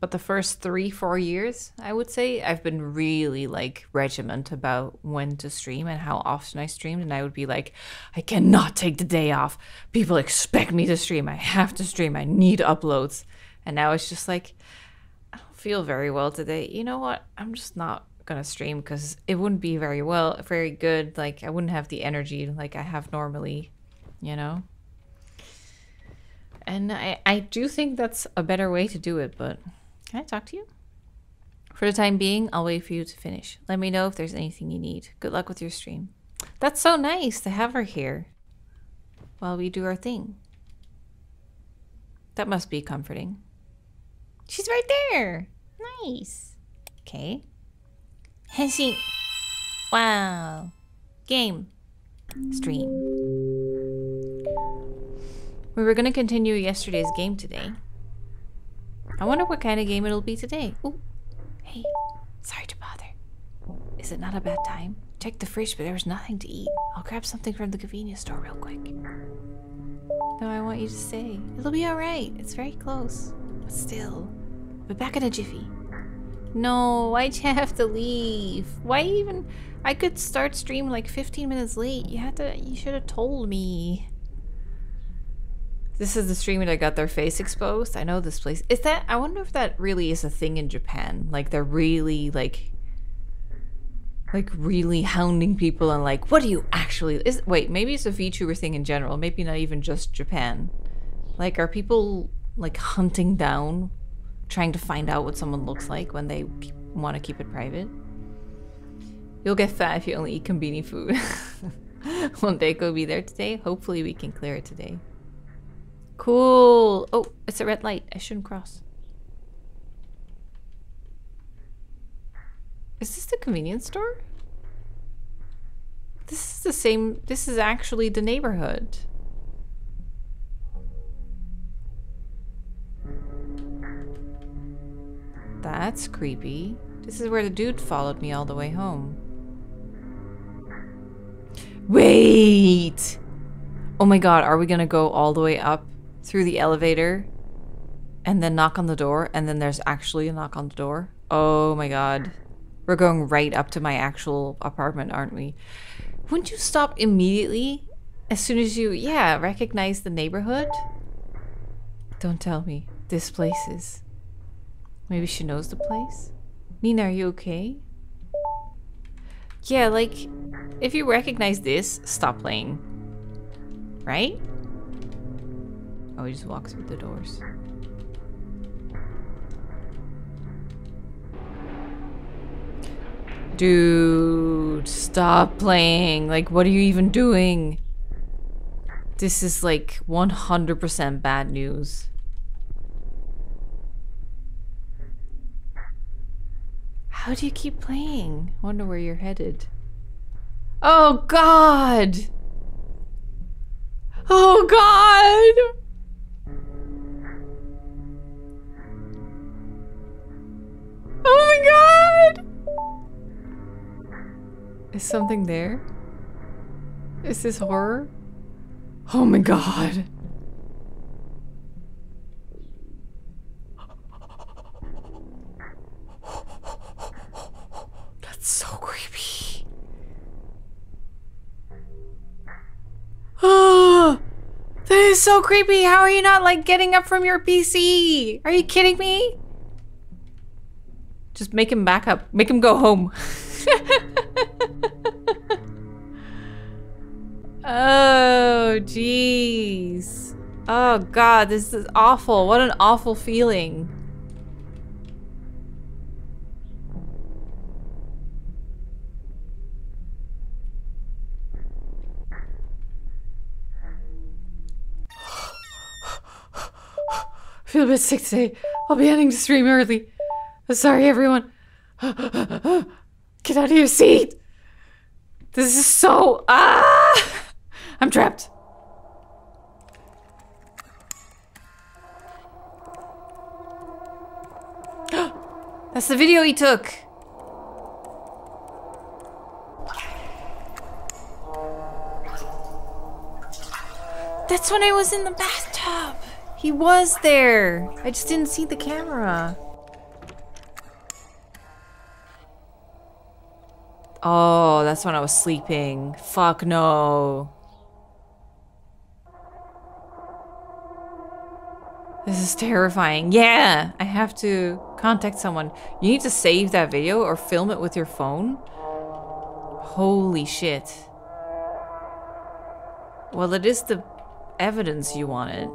But the first three, four years, I would say, I've been really like regiment about when to stream and how often I streamed. And I would be like, I cannot take the day off. People expect me to stream. I have to stream. I need uploads. And now it's just like, I don't feel very well today. You know what? I'm just not going to stream because it wouldn't be very well, very good. Like I wouldn't have the energy like I have normally, you know? And I, I do think that's a better way to do it, but can I talk to you? For the time being, I'll wait for you to finish. Let me know if there's anything you need. Good luck with your stream. That's so nice to have her here while we do our thing. That must be comforting. She's right there. Nice. Okay. Henshin. Wow. Game. Stream. We were gonna continue yesterday's game today. I wonder what kind of game it'll be today. Ooh. Hey. Sorry to bother. Is it not a bad time? Checked the fridge, but there was nothing to eat. I'll grab something from the convenience store real quick. No, I want you to stay. It'll be alright. It's very close. But still. We're back in a jiffy. No, why'd you have to leave? Why even? I could start stream like fifteen minutes late. You had to. You should have told me. This is the stream that I got their face exposed. I know this place. Is that? I wonder if that really is a thing in Japan. Like they're really like. Like really hounding people and like, what do you actually is? Wait, maybe it's a VTuber thing in general. Maybe not even just Japan. Like, are people like hunting down, trying to find out what someone looks like when they want to keep it private? You'll get fat if you only eat konbini food. Won't Deiko be there today? Hopefully we can clear it today. Cool. Oh, it's a red light. I shouldn't cross. Is this the convenience store? This is the same... This is actually the neighborhood. That's creepy. This is where the dude followed me all the way home. Wait! Oh my god, are we gonna go all the way up through the elevator and then knock on the door and then there's actually a knock on the door? Oh my god. We're going right up to my actual apartment, aren't we? Wouldn't you stop immediately as soon as you, yeah, recognize the neighborhood? Don't tell me. This place is... Maybe she knows the place? Nina, are you okay? Yeah, like, if you recognize this, stop playing. Right? Oh, we just walk through the doors. Dude, stop playing. Like, what are you even doing? This is like one hundred percent bad news. How do you keep playing? I wonder where you're headed. Oh god! Oh god! Oh my god! Is something there? Is this horror? Oh my god! That's so creepy. Oh, that is so creepy. How are you not like getting up from your P C? Are you kidding me? Just make him back up. Make him go home. Oh, jeez. Oh, god, this is awful. What an awful feeling. I feel a bit sick today. I'll be ending the stream early. I'm sorry, everyone. Get out of your seat. This is so... Ah! I'm trapped. That's the video he took. That's when I was in the bathtub. He was there. I just didn't see the camera. Oh, that's when I was sleeping. Fuck no. This is terrifying. Yeah, I have to contact someone. You need to save that video or film it with your phone. Holy shit. Well, it is the evidence you wanted.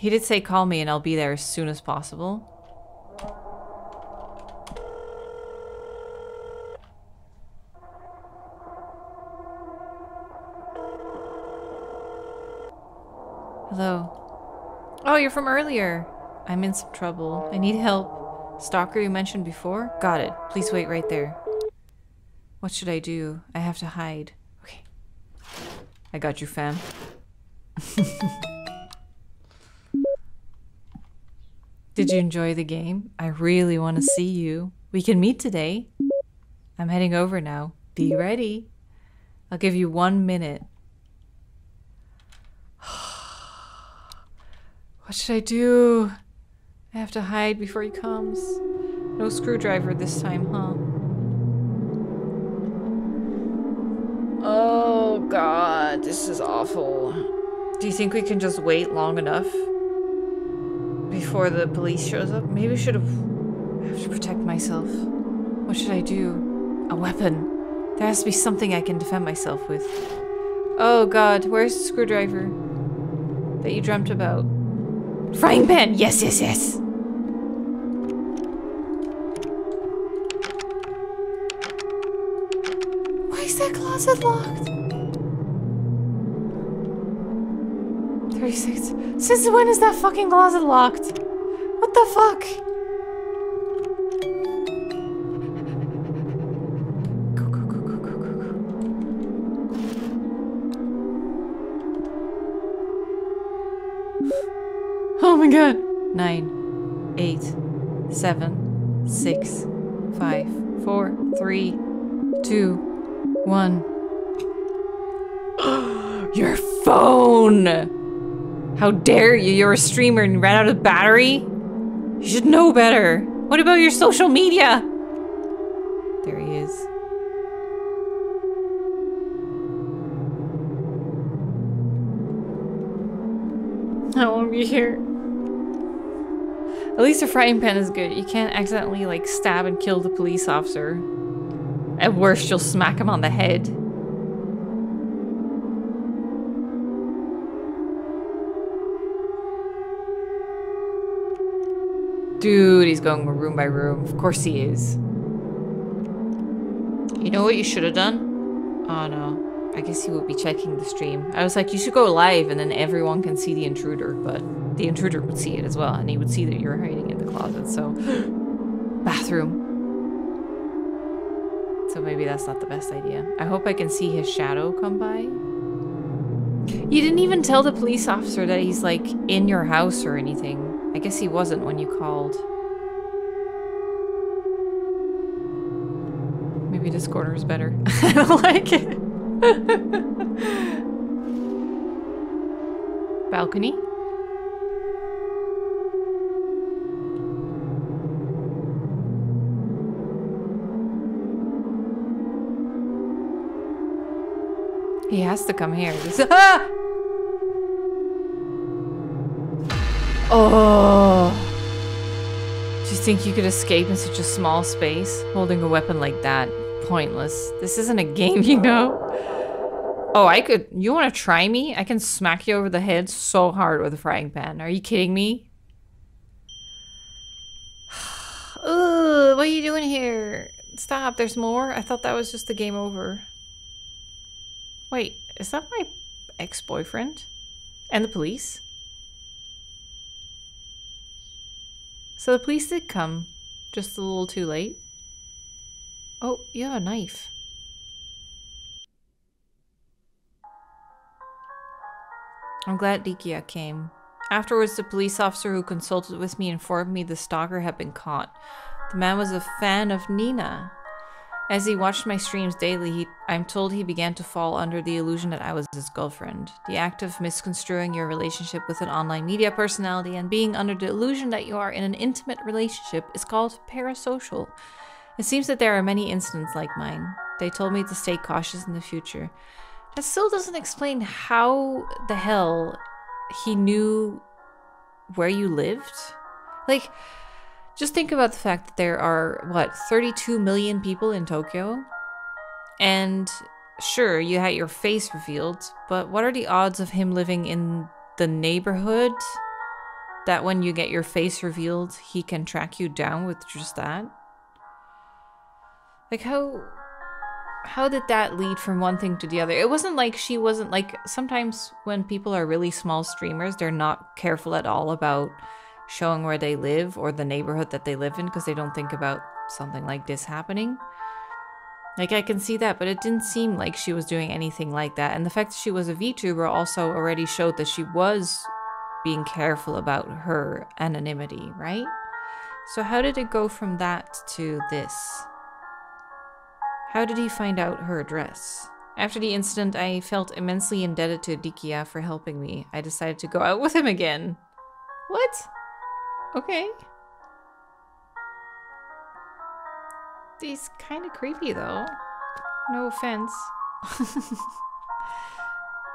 He did say call me and I'll be there as soon as possible. Hello. Oh, you're from earlier. I'm in some trouble. I need help. Stalker you mentioned before? Got it. Please wait right there. What should I do? I have to hide. Okay. I got you, fam. Did you enjoy the game? I really want to see you. We can meet today. I'm heading over now. Be ready. I'll give you one minute. What should I do? I have to hide before he comes. No screwdriver this time, huh? Oh god, this is awful. Do you think we can just wait long enough? Before the police shows up? Maybe I should have... I have to protect myself. What should I do? A weapon. There has to be something I can defend myself with. Oh god, where's the screwdriver that you dreamt about? Frying pan! Yes, yes, yes! Why is that closet locked? thirty-six. Since when is that fucking closet locked? What the fuck? Go, go, go, go, go, go, go. Oh my god. Nine, eight, seven, six, five, four, three, two, one. Your phone! How dare you? You're a streamer and you ran out of battery? You should know better. What about your social media? There he is. I won't be here. At least a frying pan is good. You can't accidentally like stab and kill the police officer. At worst, you'll smack him on the head. Dude, he's going room by room. Of course he is. You know what you should have done? Oh no. I guess he would be checking the stream. I was like, you should go live and then everyone can see the intruder, but the intruder would see it as well and he would see that you're hiding in the closet, so... Bathroom. So maybe that's not the best idea. I hope I can see his shadow come by. You didn't even tell the police officer that he's like in your house or anything. I guess he wasn't when you called. Maybe this corner is better. I don't like it. Balcony? He has to come here. This ah! Oh! Do you think you could escape in such a small space? Holding a weapon like that? Pointless. This isn't a game, you know? Oh, I could- you wanna try me? I can smack you over the head so hard with a frying pan. Are you kidding me? Ugh, what are you doing here? Stop, there's more? I thought that was just the game over. Wait, is that my ex-boyfriend? And the police? So the police did come, just a little too late. Oh, you have a knife. I'm glad Dikia came. Afterwards, the police officer who consulted with me informed me the stalker had been caught. The man was a fan of Nina. As he watched my streams daily, he, I'm told he began to fall under the illusion that I was his girlfriend. The act of misconstruing your relationship with an online media personality and being under the illusion that you are in an intimate relationship is called parasocial. It seems that there are many incidents like mine. They told me to stay cautious in the future. That still doesn't explain how the hell he knew where you lived. Like... Just think about the fact that there are, what, thirty-two million people in Tokyo? And sure, you had your face revealed, but what are the odds of him living in the neighborhood that when you get your face revealed, he can track you down with just that? Like, how... how did that lead from one thing to the other? It wasn't like she wasn't like... Sometimes when people are really small streamers, they're not careful at all about showing where they live or the neighborhood that they live in because they don't think about something like this happening. Like, I can see that, but it didn't seem like she was doing anything like that. And the fact that she was a VTuber also already showed that she was being careful about her anonymity, right? So how did it go from that to this? How did he find out her address? After the incident, I felt immensely indebted to Dikia for helping me. I decided to go out with him again. What? Okay. He's kind of creepy, though. No offense.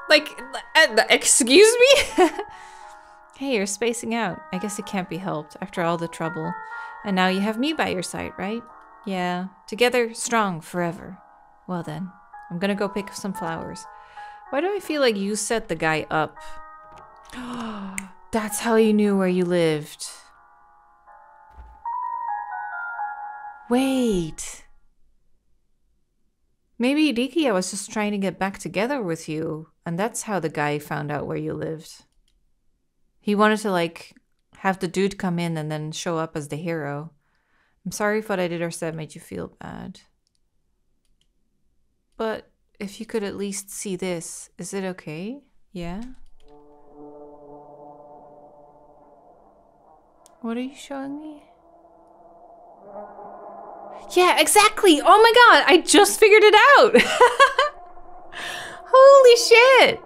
Like, excuse me? Hey, you're spacing out. I guess it can't be helped after all the trouble. And now you have me by your side, right? Yeah. Together, strong, forever. Well then, I'm gonna go pick up some flowers. Why do I feel like you set the guy up? That's how you knew where you lived. Wait. Maybe Rikiya was just trying to get back together with you, and that's how the guy found out where you lived. He wanted to, like, have the dude come in and then show up as the hero. I'm sorry if what I did or said made you feel bad. But if you could at least see this, is it okay? Yeah? What are you showing me? Yeah, exactly! Oh my god, I just figured it out! Holy shit!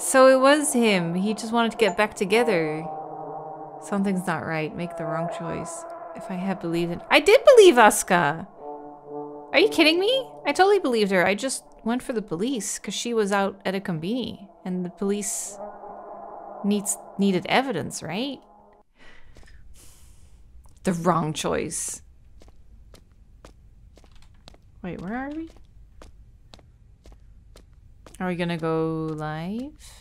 So it was him. He just wanted to get back together. Something's not right. Make the wrong choice. If I had believed in- I did believe Asuka! Are you kidding me? I totally believed her. I just went for the police because she was out at a konbini and the police needs needed evidence, right? The wrong choice. Wait, where are we? Are we gonna go live?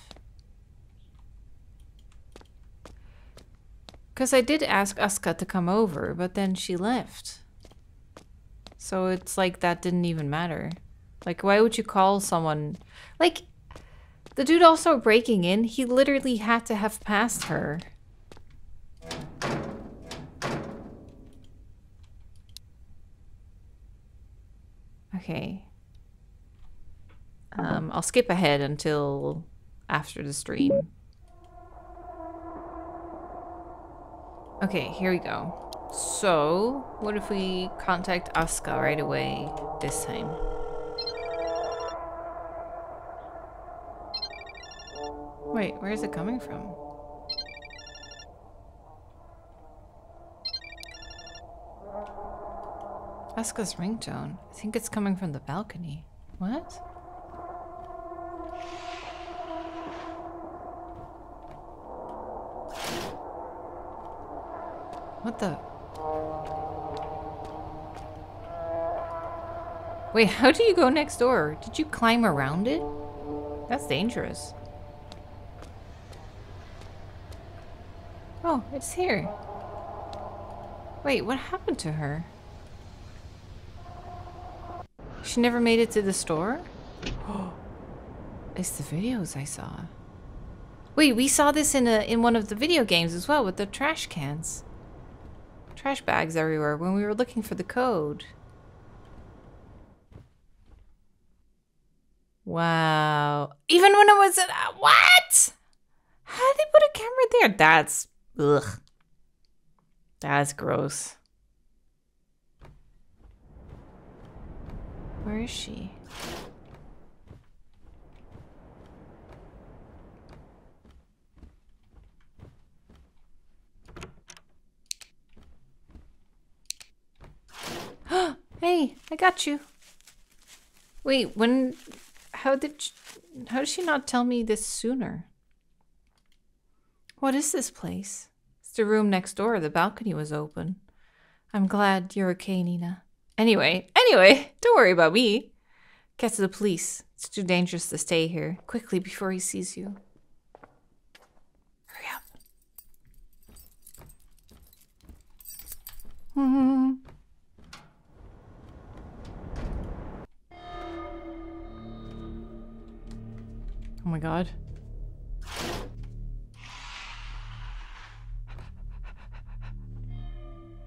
Because I did ask Asuka to come over, but then she left. So it's like that didn't even matter. Like, why would you call someone? Like, the dude also breaking in, he literally had to have passed her. Okay. Um, I'll skip ahead until after the stream. Okay, here we go. So, what if we contact Asuka right away this time? Wait, where is it coming from? Asuka's ringtone. I think it's coming from the balcony. What? What the? Wait, how do you go next door? Did you climb around it? That's dangerous. Oh, it's here. Wait, what happened to her? She never made it to the store? It's the videos I saw. Wait, we saw this in a in one of the video games as well with the trash cans. Trash bags everywhere when we were looking for the code. Wow. Even when it was... Uh, what? How did they put a camera there? That's... Ugh. That's gross. Where is she? Hey, I got you. Wait, when how did she, how did she not tell me this sooner? What is this place? It's the room next door. The balcony was open. I'm glad you're okay, Nina. Anyway, anyway, don't worry about me. Get to the police. It's too dangerous to stay here. Quickly, before he sees you. Hurry up. Hmm. Oh my god.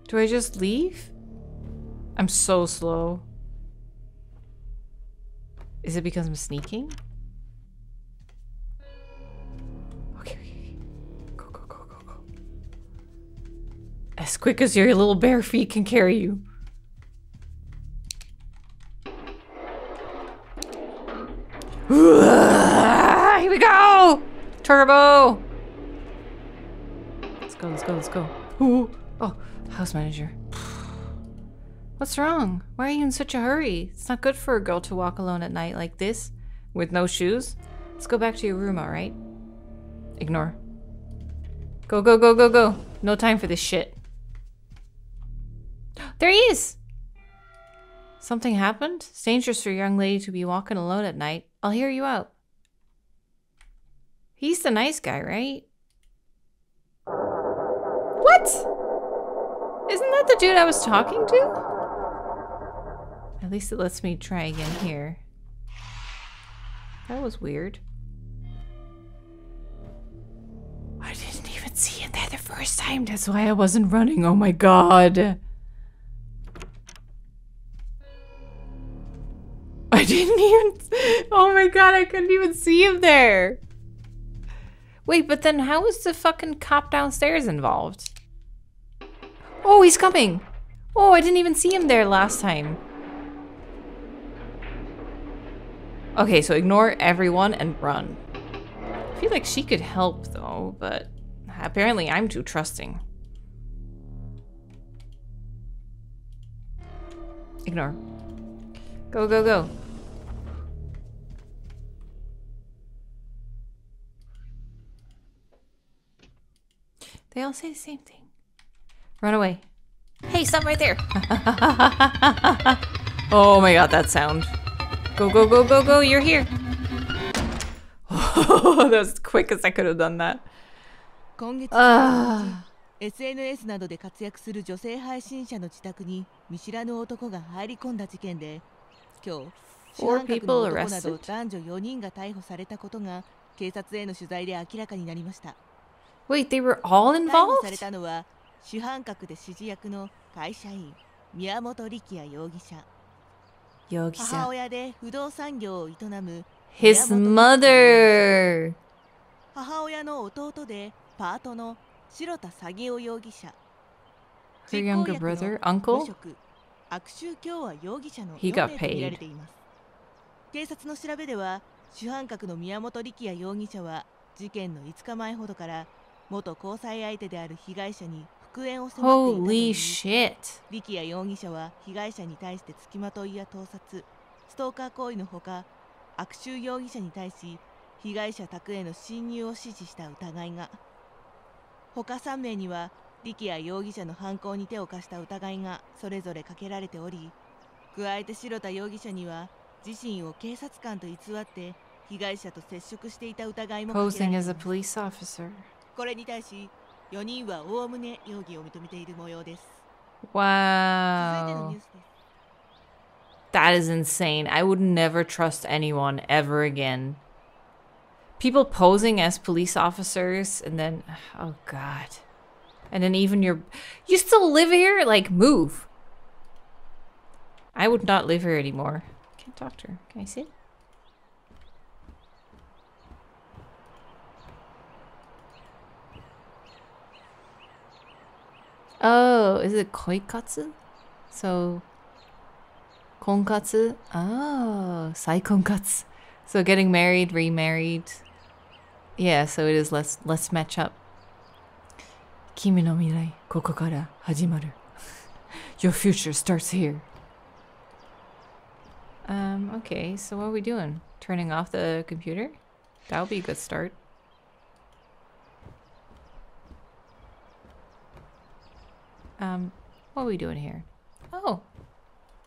Do I just leave? I'm so slow. Is it because I'm sneaking? Okay, okay. Go, go, go, go, go. As quick as your little bare feet can carry you. Here we go! Turbo! Let's go, let's go, let's go. Ooh. Oh, house manager. What's wrong? Why are you in such a hurry? It's not good for a girl to walk alone at night like this, with no shoes. Let's go back to your room, alright? Ignore. Go, go, go, go, go. No time for this shit. There he is! Something happened? It's dangerous for a young lady to be walking alone at night. I'll hear you out. He's the nice guy, right? What? Isn't that the dude I was talking to? At least it lets me try again here. That was weird. I didn't even see it there the first time. That's why I wasn't running. Oh my god. I didn't even... Oh my god, I couldn't even see him there. Wait, but then how was the fucking cop downstairs involved? Oh, he's coming. Oh, I didn't even see him there last time. Okay, so ignore everyone and run. I feel like she could help though, but apparently I'm too trusting. Ignore. Go, go, go. They all say the same thing. Run away. Hey, stop right there. Oh my god, that sound. Go, go, go, go, go, you're here. Oh, that was as quick as I could have done that. Uh. Four people arrested? Wait, they were all involved? His mother. Her younger brother, uncle. He got paid. Holy shit. Posing as a police officer. Wow. That is insane. I would never trust anyone ever again. People posing as police officers and then... Oh, God. And then even your... You still live here? Like, move. I would not live here anymore. I can't talk to her. Can I sit? Oh, is it konkatsu? So... Konkatsu? Oh, saikonkatsu. So getting married, remarried. Yeah, so it is less, let's match up. Kimi no mirai, koko kara hajimaru. Your future starts here. Um, okay, so what are we doing? Turning off the computer? That would be a good start. Um, what are we doing here? Oh,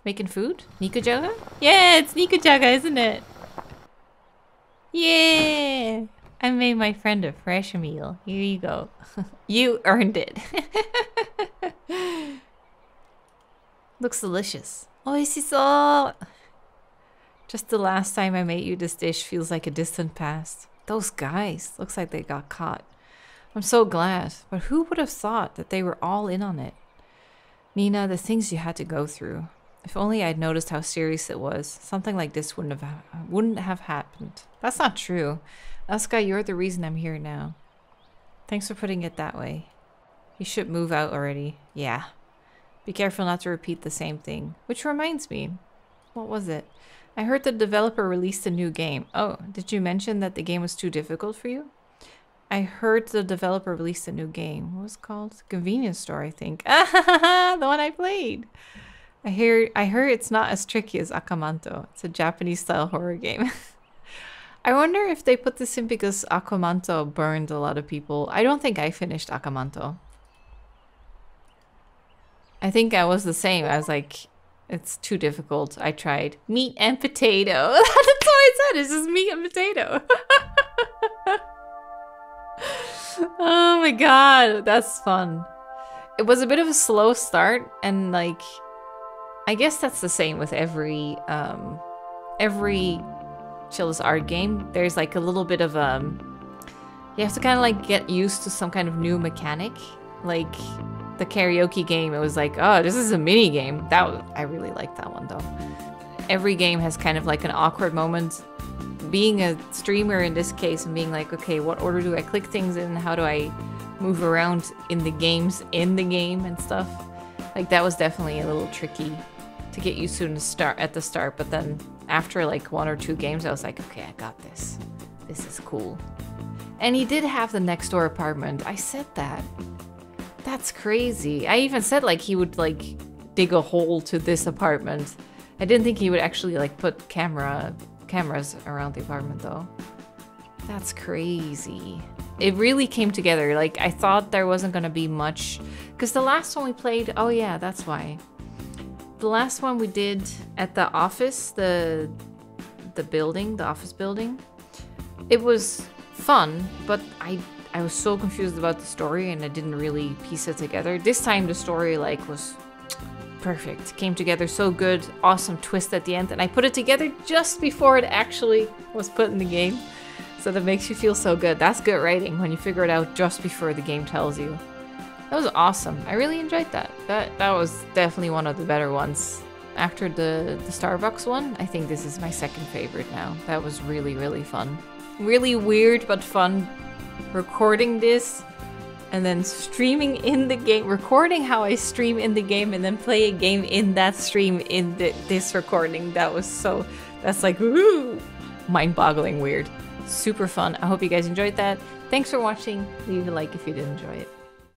making food? Nikujaga? Yeah, it's Nikujaga, isn't it? Yeah! I made my friend a fresh meal. Here you go. You earned it. Looks delicious. Oishiso! Just the last time I made you this dish feels like a distant past. Those guys. Looks like they got caught. I'm so glad. But who would have thought that they were all in on it? Nina, the things you had to go through. If only I'd noticed how serious it was. Something like this wouldn't have ha- wouldn't have happened. That's not true. Asuka, you're the reason I'm here now. Thanks for putting it that way. You should move out already. Yeah. Be careful not to repeat the same thing. Which reminds me. What was it? I heard the developer released a new game. Oh, did you mention that the game was too difficult for you? I heard the developer released a new game. What was it called? Convenience Store, I think. Ah, ha, ha, ha, the one I played. I hear, I heard it's not as tricky as Akamanto. It's a Japanese-style horror game. I wonder if they put this in because Akamanto burned a lot of people. I don't think I finished Akamanto. I think I was the same. I was like, it's too difficult. I tried meat and potato. That's what I said. It's just meat and potato. Oh my god, that's fun. It was a bit of a slow start, and like, I guess that's the same with every um, every Chilla's Art game. There's like a little bit of um, you have to kind of like get used to some kind of new mechanic. Like the karaoke game, it was like, oh, this is a mini game. That was, I really liked that one though. Every game has kind of like an awkward moment. Being a streamer in this case and being like, okay, what order do I click things in? How do I move around in the games in the game and stuff? Like that was definitely a little tricky to get used to in the start, at the start, but then after like one or two games, I was like, okay, I got this. This is cool. And he did have the next door apartment. I said that. That's crazy. I even said like he would like dig a hole to this apartment. I didn't think he would actually like put camera cameras around the apartment though. That's crazy. It really came together. Like I thought there wasn't gonna be much, because the last one we played, oh yeah, that's why. The last one we did at the office, the the building, the office building. It was fun, but I I was so confused about the story and I didn't really piece it together. This time the story like was perfect. Came together so good, awesome twist at the end, and I put it together just before it actually was put in the game. So that makes you feel so good. That's good writing when you figure it out just before the game tells you. That was awesome. I really enjoyed that. That that was definitely one of the better ones. After the, the Starbucks one, I think this is my second favorite now. That was really, really fun. Really weird but fun recording this and then streaming in the game. Recording how I stream in the game and then play a game in that stream in the, this recording. That was so... That's like, ooh, mind-boggling weird. Super fun. I hope you guys enjoyed that. Thanks for watching. Leave a like if you did enjoy it.